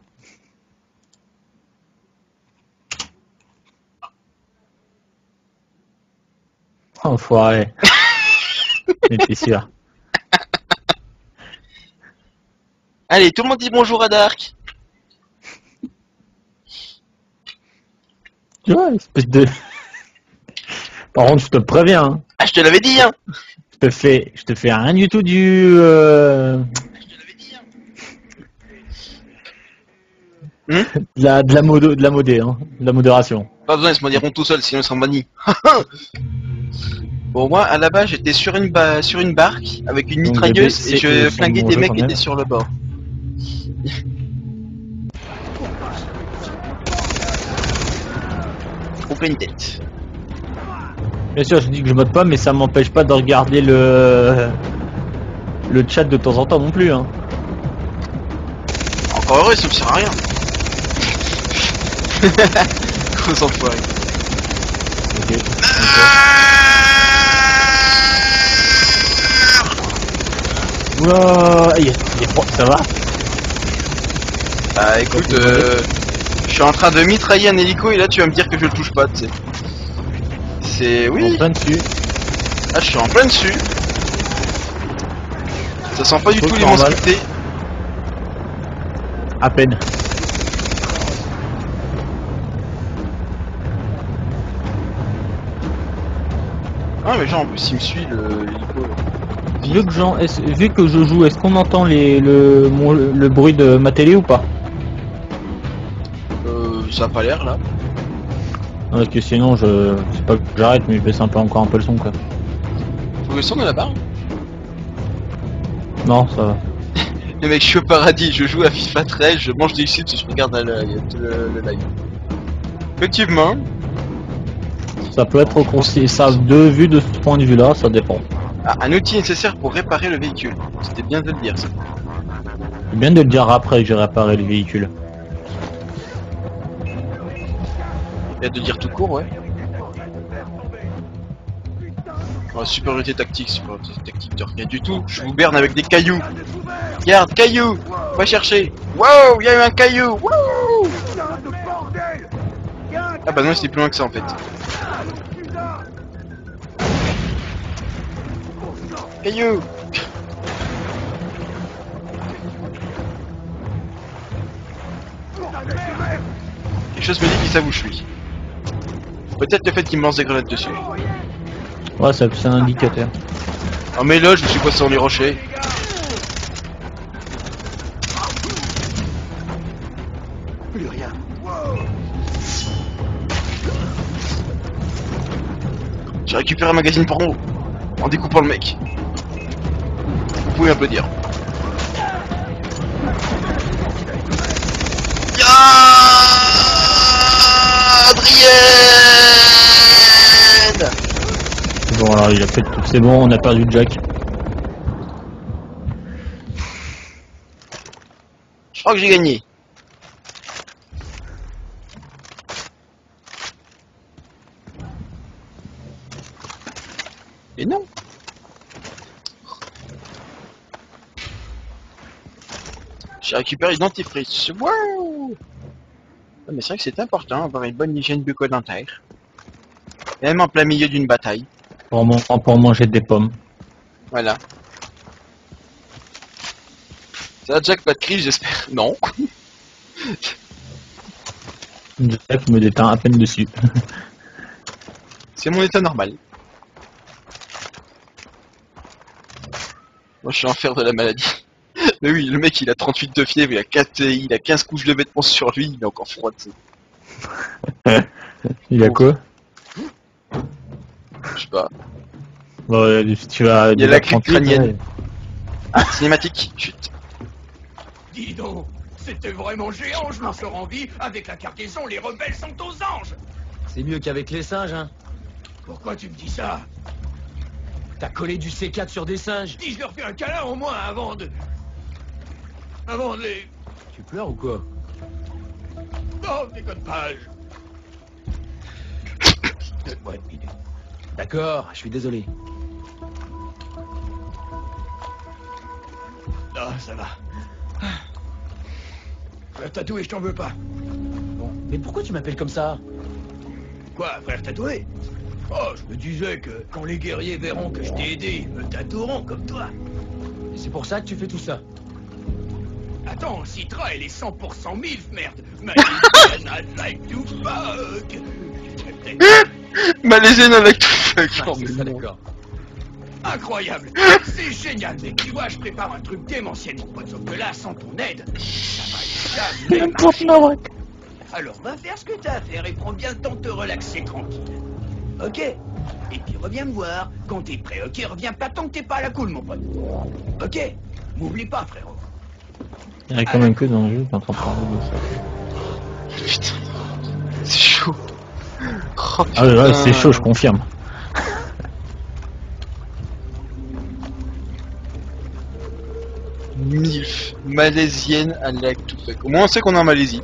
Enfoiré. J'étais sûr. Allez, tout le monde dit bonjour à Dark. Tu vois, espèce de... Par contre, je te préviens. Hein. Ah, je te l'avais dit, hein. Je te fais rien du tout du... Je te l'avais dit, hein. de la modée, hein. De la modération. Pas besoin, ils se modéreront tout seuls, sinon ils seront bannis. Bon, moi, à la base, j'étais sur une barque, avec une mitrailleuse, et je flinguais des mecs qui étaient sur le bord. couper une tête. Bien sûr, je dis que je mode pas, mais ça m'empêche pas de regarder le chat de temps en temps non plus. Hein. Encore heureux, ça me sert à rien. Gros enfoiré. Ok. Ouah, ça va? Bah écoute, je suis en train de mitrailler un hélico et là tu vas me dire que je le touche pas, tu sais. C'est... oui. En plein dessus. Ah, je suis en plein dessus. Ça sent pas du tout les monscrités. À peine. Ah mais genre en plus il me suit l'hélico. Vu que je joue, est-ce qu'on entend le bruit de ma télé ou pas? Ça a pas l'air là. Non, parce que sinon je sais pas que j'arrête, mais je baisse encore un peu le son quoi. Faut le son de la barre? Non, ça va. Les mecs, je suis au paradis, je joue à FIFA 13, je mange des chips et je regarde le live. Effectivement. Ça peut être conseillé, ça de vue de ce point de vue là, ça dépend. Ah, un outil nécessaire pour réparer le véhicule. C'était bien de le dire ça. C'est bien de le dire après que j'ai réparé le véhicule. Et de dire tout court, ouais. Oh, supériorité tactique de rien du tout. Je vous berne avec des cailloux. Regarde, cailloux. Va chercher. Wow, il y a eu un caillou. Wow. Ah bah non, c'était plus loin que ça en fait. Caillou. Quelque chose me dit qu'il savent où je suis. Peut-être le fait qu'il me lance des grenades dessus. Ouais, c'est un indicateur. Ah mais là, je me suis passé sur les rochers. Plus rien. J'ai récupéré un magazine porno en découpant le mec. Vous pouvez applaudir. Adrien! Bon alors il a fait tout, c'est bon, on a perdu Jack. Je crois que j'ai gagné. Et non. J'ai récupéré le dentifrice. Waouh! Mais c'est vrai que c'est important, avoir une bonne hygiène bucco-dentaire. Même en plein milieu d'une bataille. Pour manger des pommes. Voilà. Ça, Jack, pas de crise, j'espère. Non. Jack me déteint à peine dessus. C'est mon état normal. Moi, je suis en fer de la maladie. Mais oui, le mec il a 38 de fièvre, il a 15 couches de vêtements sur lui, il est encore froid. Il a quoi? Je sais pas. Bon, tu vas, il y a la grippe crânienne. Ah, cinématique, chut. Dis donc, c'était vraiment géant, je m'en sors en vie. Avec la cargaison, les rebelles sont aux anges. C'est mieux qu'avec les singes, hein. Pourquoi tu me dis ça? T'as collé du C4 sur des singes. Dis, je leur fais un câlin au moins avant de... Avant les... Tu pleures ou quoi? Non, déconne pas. Donne-moi une minute. D'accord, je suis désolé. Non, ça va. Frère Tatoué, je t'en veux pas. Bon, mais pourquoi tu m'appelles comme ça? Quoi, frère Tatoué? Oh, je me disais que quand les guerriers verront que je t'ai aidé, ils me tatoueront comme toi. Et c'est pour ça que tu fais tout ça? Attends, Citra, elle est 100% MILF, merde. Malaysian, I like to fuck. Malaysian, I like to fuck. Ah, d'accord. Incroyable. C'est génial, mais tu vois, je prépare un truc démentiel, mon pote. Sauf que là, sans ton aide, ça va jamais marcher. Alors, va faire ce que t'as à faire et prends bien le temps de te relaxer tranquille. Ok. Et puis reviens me voir. Quand t'es prêt, ok, reviens pas tant que t'es pas à la cool, mon pote. Ok. M'oublie pas, frérot. Il y a quand même que dans le jeu, t'es en train de parler de ça. Putain, c'est chaud. Oh, ah là, c'est chaud, je confirme. Milf, malaisienne à lac tout sec. Au moins on sait qu'on est en Malaisie.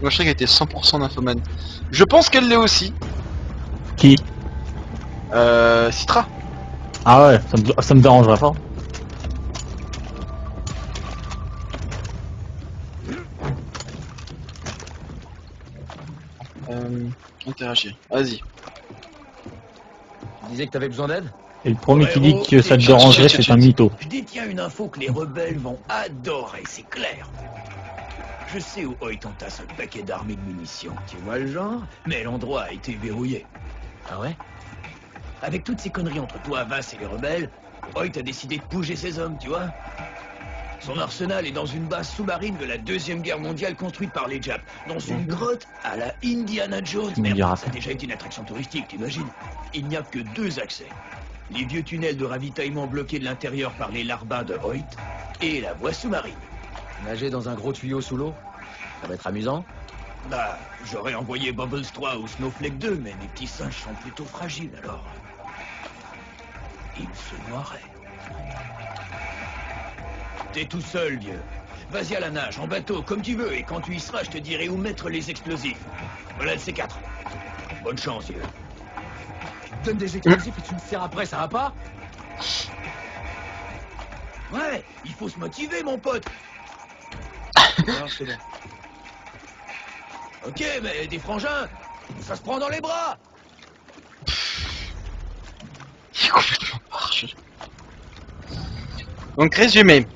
Moi je sais qu'elle était 100% nymphomane. Je pense qu'elle l'est aussi. Qui? Citra. Ah ouais, ça me dérangerait fort. Interagir, vas-y. Tu disais que t'avais besoin d'aide? Et le premier qui dit que ça te dérangerait, c'est un mytho. Je détiens une info que les rebelles vont adorer, c'est clair. Je sais où Hoyt entasse un paquet d'armées de munitions, tu vois le genre? Mais l'endroit a été verrouillé. Ah ouais? Avec toutes ces conneries entre toi, Vass et les rebelles, Hoyt a décidé de bouger ses hommes, tu vois? Son arsenal est dans une base sous-marine de la Deuxième Guerre mondiale construite par les Japs, dans une grotte à la Indiana Jones. Merde, ça a déjà été une attraction touristique, t'imagines? Il n'y a que 2 accès. Les vieux tunnels de ravitaillement bloqués de l'intérieur par les larbins de Hoyt et la voie sous-marine. Nager dans un gros tuyau sous l'eau? Ça va être amusant? Bah, j'aurais envoyé Bubbles 3 ou Snowflake 2, mais mes petits singes sont plutôt fragiles alors. Ils se noieraient. T'es tout seul, vieux. Vas-y à la nage, en bateau, comme tu veux, et quand tu y seras, je te dirai où mettre les explosifs. Voilà le C4. Bonne chance, vieux. Donne des explosifs et tu me sers après, ça va pas? Ouais, il faut se motiver, mon pote. Non, c'est bon. Ok, mais des frangins, ça se prend dans les bras. Il est complètement marché. Donc, résumé.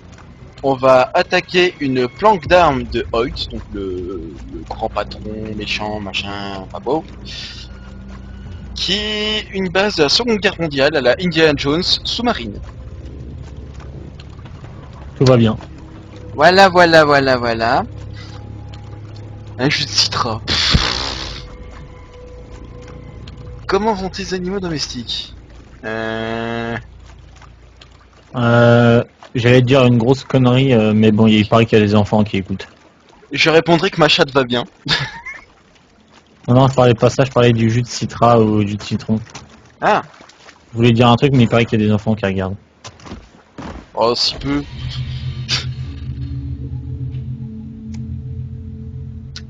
On va attaquer une planque d'armes de Hoyt, donc le grand patron, méchant, machin, pas beau, qui est une base de la Seconde Guerre mondiale à la Indiana Jones sous-marine. Tout va bien. Voilà, voilà, voilà, voilà. Un jus de citra. Comment vont tes animaux domestiques? J'allais dire une grosse connerie, mais bon, il paraît qu'il y a des enfants qui écoutent. Je répondrai que ma chatte va bien. Non, je parlais pas ça, je parlais du jus de citra ou du citron. Ah. Je voulais dire un truc, mais il paraît qu'il y a des enfants qui regardent. Oh, si peu.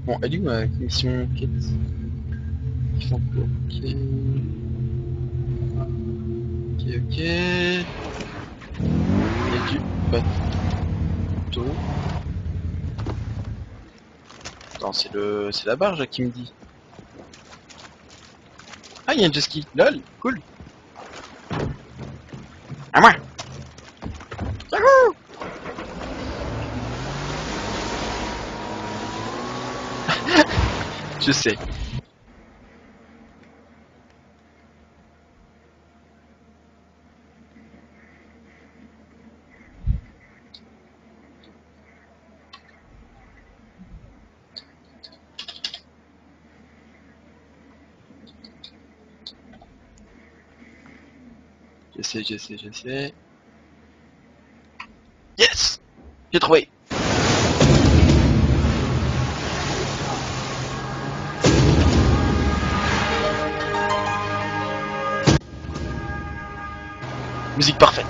Bon, elle est où ma commission quête? Ok. Il y a du bateau. Attends, c'est la barge qui me dit. Ah, il y a un jet ski. Lol, cool. À moi. Yahoo. Je sais. Je sais. Yes! J'ai trouvé! Musique parfaite.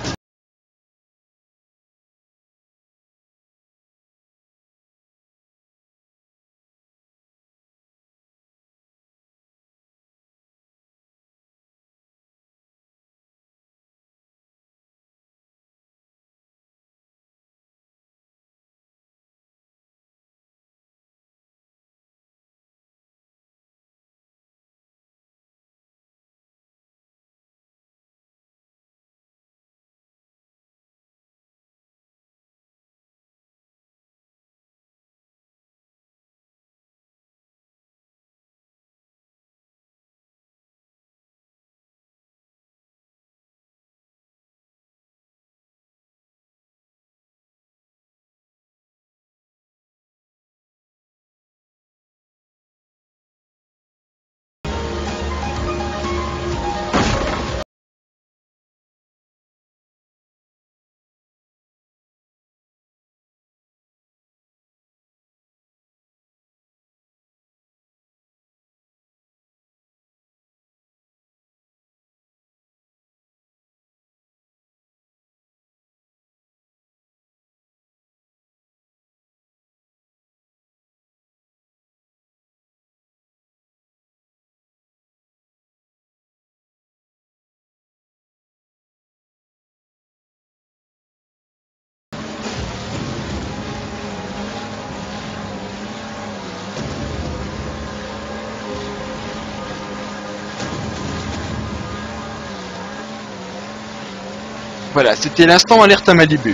Voilà, c'était l'instant alerte à Malibu.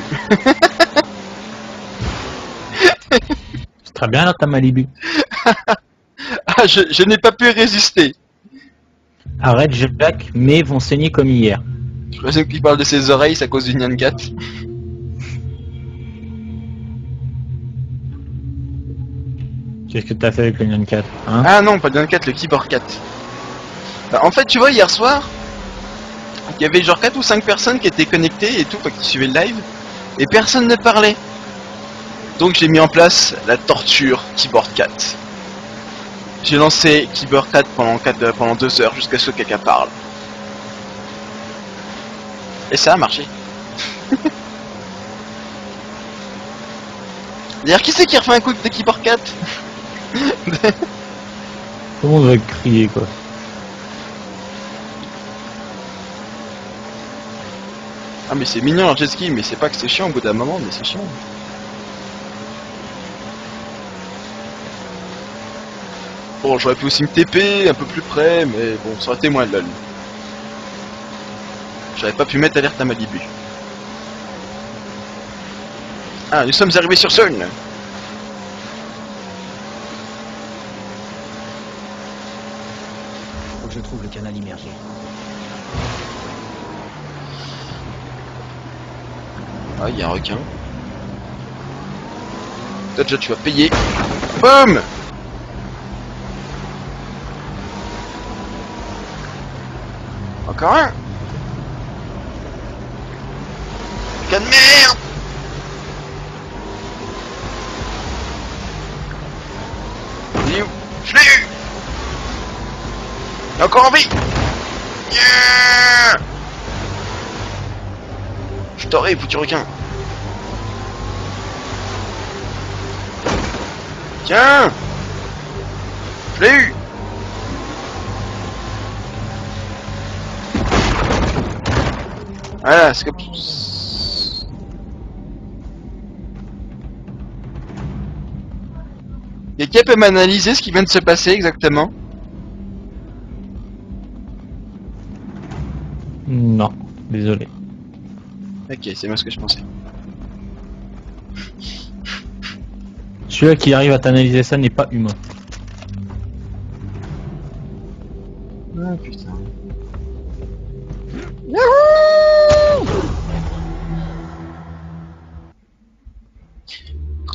C'est très bien alerte à Malibu. Ah, je n'ai pas pu résister. Arrête, Jacques, mais vont saigner comme hier. Je crois qu'il parle de ses oreilles, c'est à cause du Nyan Cat. Qu'est-ce que t'as fait avec le Nyan Cat, hein? Ah non, pas le Nyan Cat, le Keyboard Cat. Bah, en fait, tu vois, hier soir, il y avait genre 4 ou 5 personnes qui étaient connectées et tout, qui suivaient le live, et personne ne parlait. Donc j'ai mis en place la torture Keyboard Cat. J'ai lancé Keyboard Cat pendant 2 heures jusqu'à ce que quelqu'un parle. Et ça a marché. D'ailleurs, qui c'est qui refait un coup de Keyboard Cat? Tout le monde va crier, quoi. Ah, mais c'est mignon leur jet ski, mais c'est pas que c'est chiant au bout d'un moment, mais c'est chiant. Bon, j'aurais pu aussi me TP un peu plus près, mais bon, ça aurait été moins lol. J'avais pas pu mettre alerte à Malibu. Ah, nous sommes arrivés sur Sun. Faut que je trouve le canal immergé. Ah, il y a un requin. Toi, déjà, tu vas payer. Boum! Encore un! Requin de merde! Je l'ai eu! Il est encore en vie! Yeah! Je t'aurai, foutu requin. Tiens! Je l'ai eu! Voilà, c'est comme... Quelqu'un peut m'analyser ce qui vient de se passer exactement? Non, désolé. Ok, c'est moi ce que je pensais. Celui-là qui arrive à t'analyser ça n'est pas humain. Ah putain. Yahoo!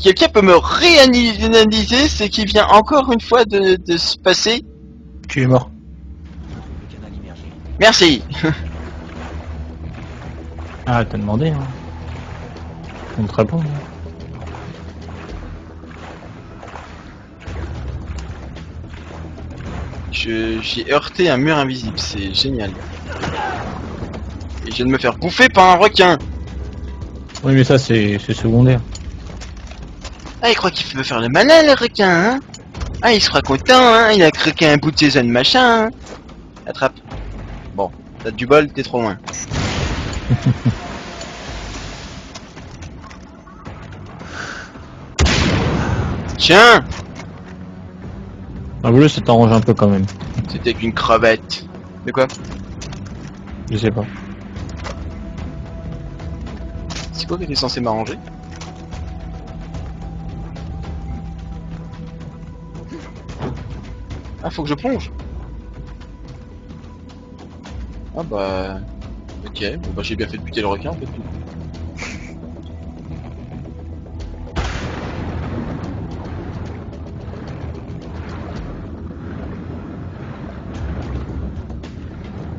Quelqu'un peut me réanalyser ce qui vient encore une fois de se passer? Tu es mort. Merci. Ah, t'as demandé, hein. On te répond. J'ai heurté un mur invisible, c'est génial. Et je viens de me faire bouffer par un requin. Oui, mais ça, c'est secondaire. Ah, il croit qu'il peut faire le malin, le requin, hein. Ah, il se croit content, hein. Il a craqué un bout de ses zones, machin, hein. Attrape. Bon, t'as du bol, t'es trop loin. Tiens! Ah, bleu, ça t'arrange un peu quand même. C'était qu'une crevette. De quoi? Je sais pas. C'est quoi qui était censé m'arranger? Ah, faut que je plonge. Ah bah... Ok, bon bah j'ai bien fait de buter le requin en fait.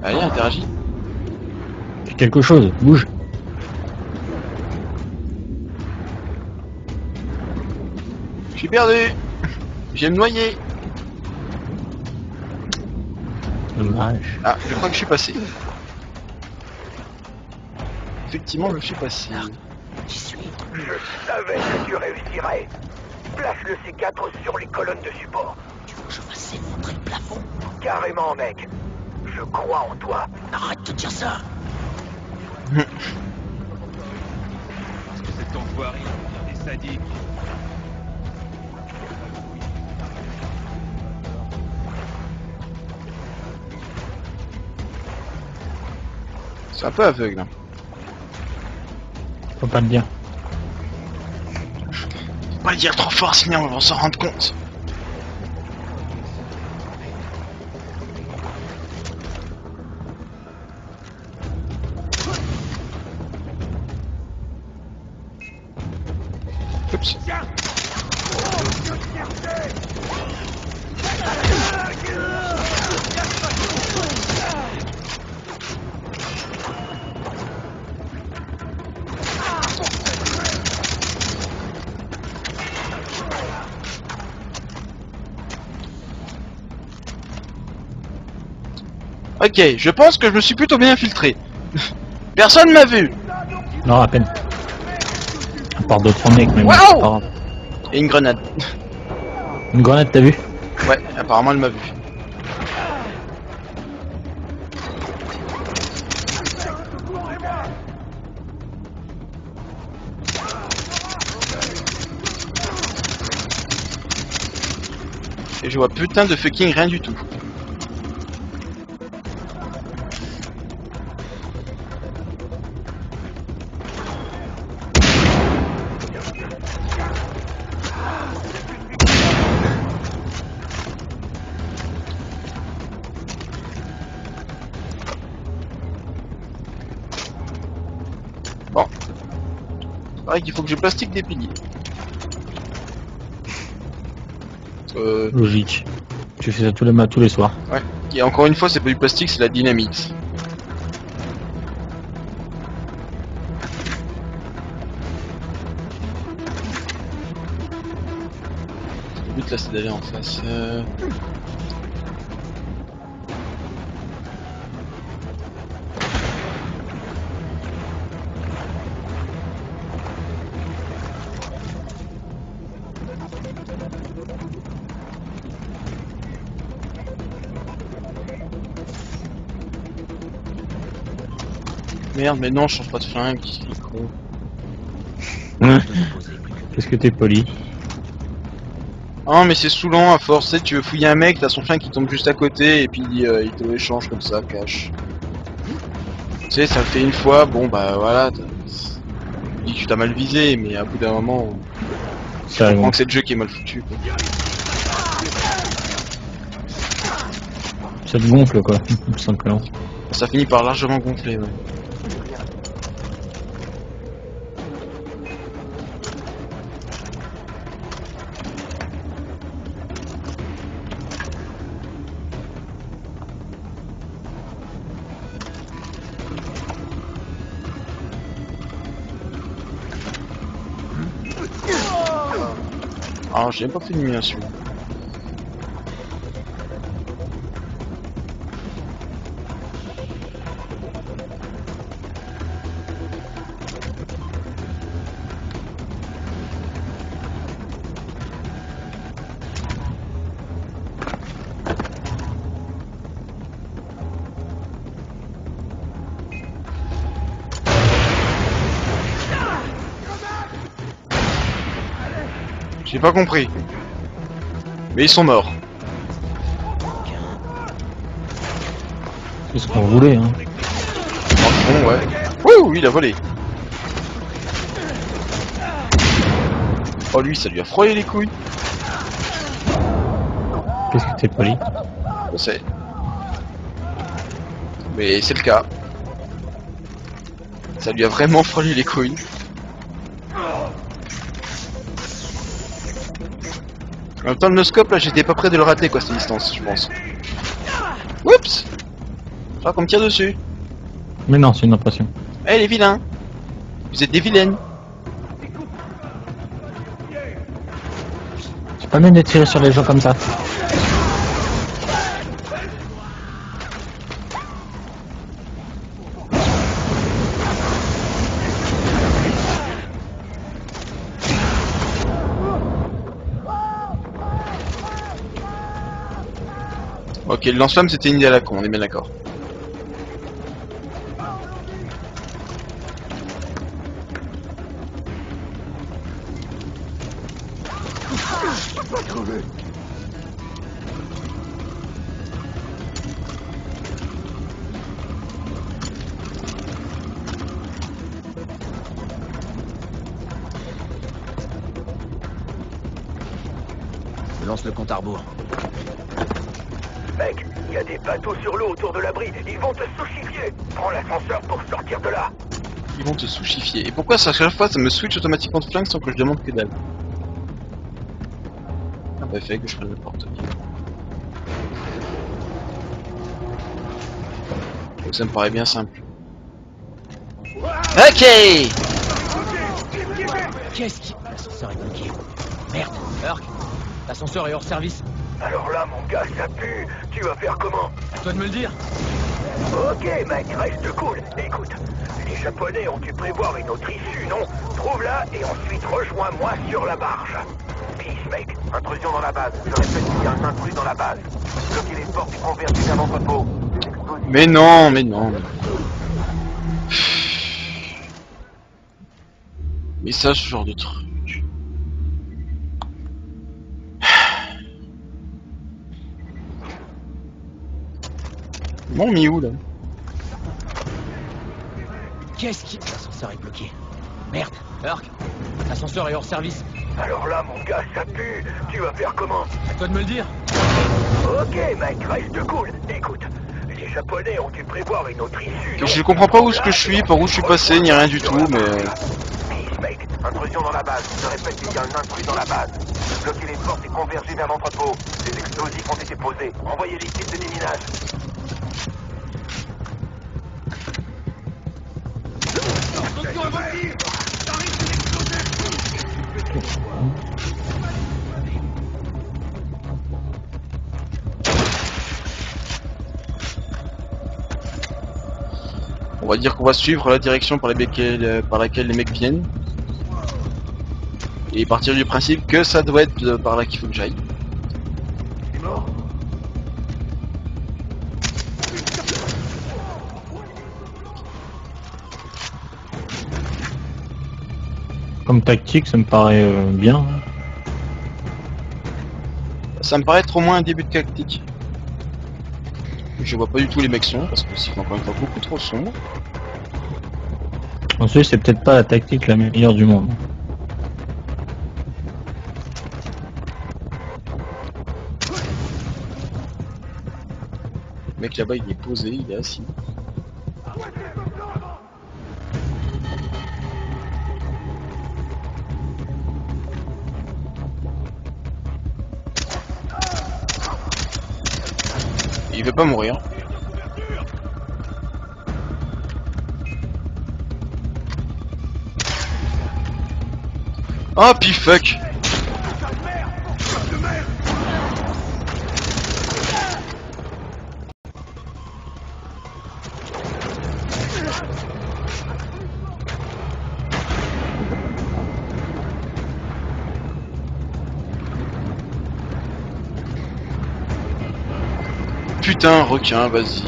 Allez, interagis. Fais quelque chose, bouge. Je suis perdu. J'ai me noyer. Dommage. Ah, je crois que je suis passé. Effectivement, je suis passé. J'y suis. Je savais que tu réussirais. Place le C4 sur les colonnes de support. Tu veux que je fasse montrer le plafond? Carrément, mec. Je crois en toi. Arrête de dire ça. Cette enfoirée est sadique. C'est un peu aveugle. Faut pas le dire. Faut pas le dire trop fort, sinon on va s'en rendre compte. Oups. Ok, je pense que je me suis plutôt bien infiltré. Personne m'a vu. Non, à peine. À part d'autres mecs, mais wow. Et une grenade. Une grenade, t'as vu? Ouais, apparemment elle m'a vu. Et je vois putain de fucking rien du tout. Bon, c'est pareil qu'il faut que je plastique des piliers. Logique. Tu fais ça tous les soirs. Ouais. Et encore une fois, c'est pas du plastique, c'est la dynamite. Le but là, c'est d'aller en face. Merde, mais non, je change pas de flingue, qu'est-ce que t'es poli. Ah mais c'est saoulant à force, tu veux fouiller un mec, t'as son flingue qui tombe juste à côté et puis il te l'échange comme ça, cash. Tu sais, ça le fait une fois, bon bah voilà, tu t'as mal visé, mais à bout d'un moment, tu comprends que c'est le jeu qui est mal foutu. Quoi. Ça te gonfle quoi, tout simplement. Ça finit par largement gonfler, ouais. Ah, j'ai pas fait de mien celui-là. J'ai pas compris. Mais ils sont morts. C'est ce qu'on voulait, hein. Bon, ouais. Wouh, il a volé. Oh, lui, ça lui a froid les couilles. Qu'est-ce que t'es poli? Je sais. Mais c'est le cas. Ça lui a vraiment froid les couilles. En même temps, le no-scope, là, j'étais pas prêt de le rater, quoi, cette distance, je pense. Oups! Je crois qu'on me tire dessus. Mais non, c'est une impression. Eh, les vilains! Vous êtes des vilaines! C'est pas bien de tirer sur les gens comme ça. Ok, le lance-flamme c'était une idée à la con, on est bien d'accord. lance le compte à rebours. Mec, il y a des bateaux sur l'eau autour de l'abri. Ils vont te souchifier. Prends l'ascenseur pour sortir de là. Ils vont te souchifier. Et pourquoi ça, à chaque fois, ça me switch automatiquement de flingue sans que je demande que dalle? Ah bah, il fallait que je fasse n'importe quoi. Donc ça me paraît bien simple. Ok. Qu'est-ce qui... L'ascenseur est bloqué. Merde, Herc. L'ascenseur est hors service. Alors là, mon gars, ça pue. Tu vas faire comment? À toi de me le dire. Ok, mec, reste cool. Écoute, les Japonais ont dû prévoir une autre issue, non? Trouve-la et ensuite rejoins-moi sur la barge. Peace, mec. Intrusion dans la base. Je répète, il y a un intrus dans la base. Bloquez les portes renversées d'un entrepôt. Mais non, mais non. Mais ça, ce genre de truc. Bon, mis où là? Qu'est-ce qui... L'ascenseur est bloqué. Merde, Herc, l'ascenseur est hors service. Alors là, mon gars, ça pue. Tu vas faire comment? À toi de me le dire. Ok, mec, reste cool. Écoute, les Japonais ont dû prévoir une autre issue. Donc, je comprends pas où ce que je suis, par où je suis passé, ni rien du tout, mais... Mec, intrusion dans la base. Je répète, il y a un intrus dans la base. Bloquez les portes et convergez vers l'entrepôt. Les explosifs ont été posés. Envoyez l'équipe de déminage. On va dire qu'on va suivre la direction par laquelle les mecs viennent. Et partir du principe que ça doit être par là qu'il faut que j'aille. Comme tactique, ça me paraît bien. Ça me paraît être au moins un début de tactique. Je vois pas du tout les mecs sombres, parce que c'est encore une fois beaucoup trop sombre. Ensuite, c'est peut-être pas la tactique la meilleure du monde. Le mec là-bas, il est posé, il est assis. Il veut pas mourir. Ah, pis fuck. Putain, requin, vas-y.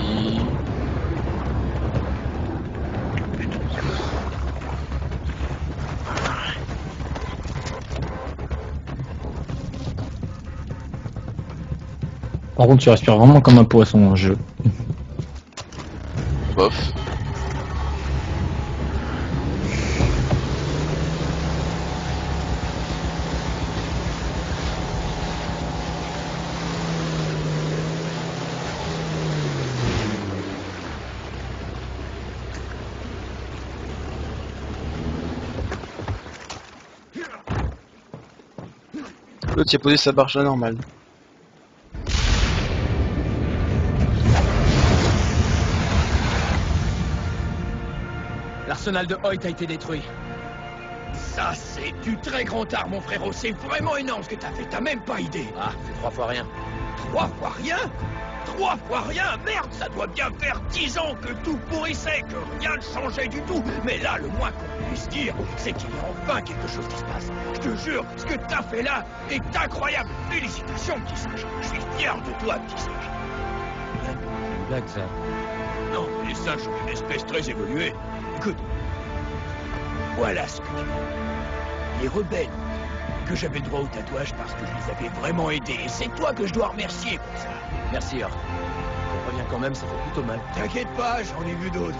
Par contre, tu respires vraiment comme un poisson en jeu. Bof. L'autre il a posé sa barge là normale. L'arsenal de Hoyt a été détruit. Ça c'est du très grand art mon frérot, c'est vraiment énorme ce que t'as fait, t'as même pas idée. Ah, c'est 3 fois rien. 3 fois rien? 3 fois rien? Merde, ça doit bien faire 10 ans que tout pourrissait, que rien ne changeait du tout. Mais là, le moins qu'on puisse dire, c'est qu'il y a enfin quelque chose qui se passe. Je te jure, ce que t'as fait là est incroyable. Félicitations, petit singe. Je suis fier de toi, petit singe. C'est une blague, ça. Non, les singes sont une espèce très évoluée. Écoute, voilà ce que tu veux. Les rebelles, que j'avais droit au tatouage parce que je les avais vraiment aidés. Et c'est toi que je dois remercier pour ça. Merci, Herc. Je reviens quand même, ça fait plutôt mal. T'inquiète pas, j'en ai vu d'autres.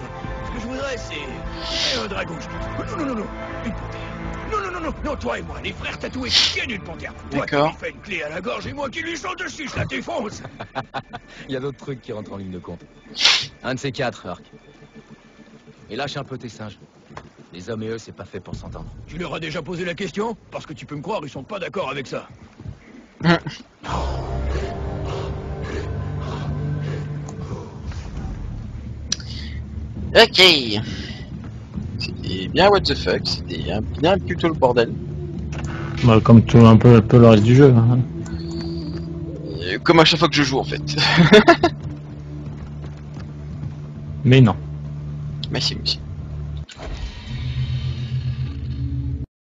Ce que je voudrais, c'est... un dragon. Non, non, non, non. Une potée. Non, toi et moi, les frères tatoués qui viennent une panthère. Toi qui lui fais une clé à la gorge et moi qui lui saute dessus, je la défonce. Il y a d'autres trucs qui rentrent en ligne de compte. Un de ces quatre, Farc. Et lâche un peu tes singes. Les hommes et eux, c'est pas fait pour s'entendre. Tu leur as déjà posé la question? Parce que tu peux me croire, ils sont pas d'accord avec ça. Ok. C'était bien what the fuck, c'était bien plutôt le bordel. Bah, comme tout un peu le reste du jeu. Hein. Comme à chaque fois que je joue en fait. Mais non. Mais si, mais si.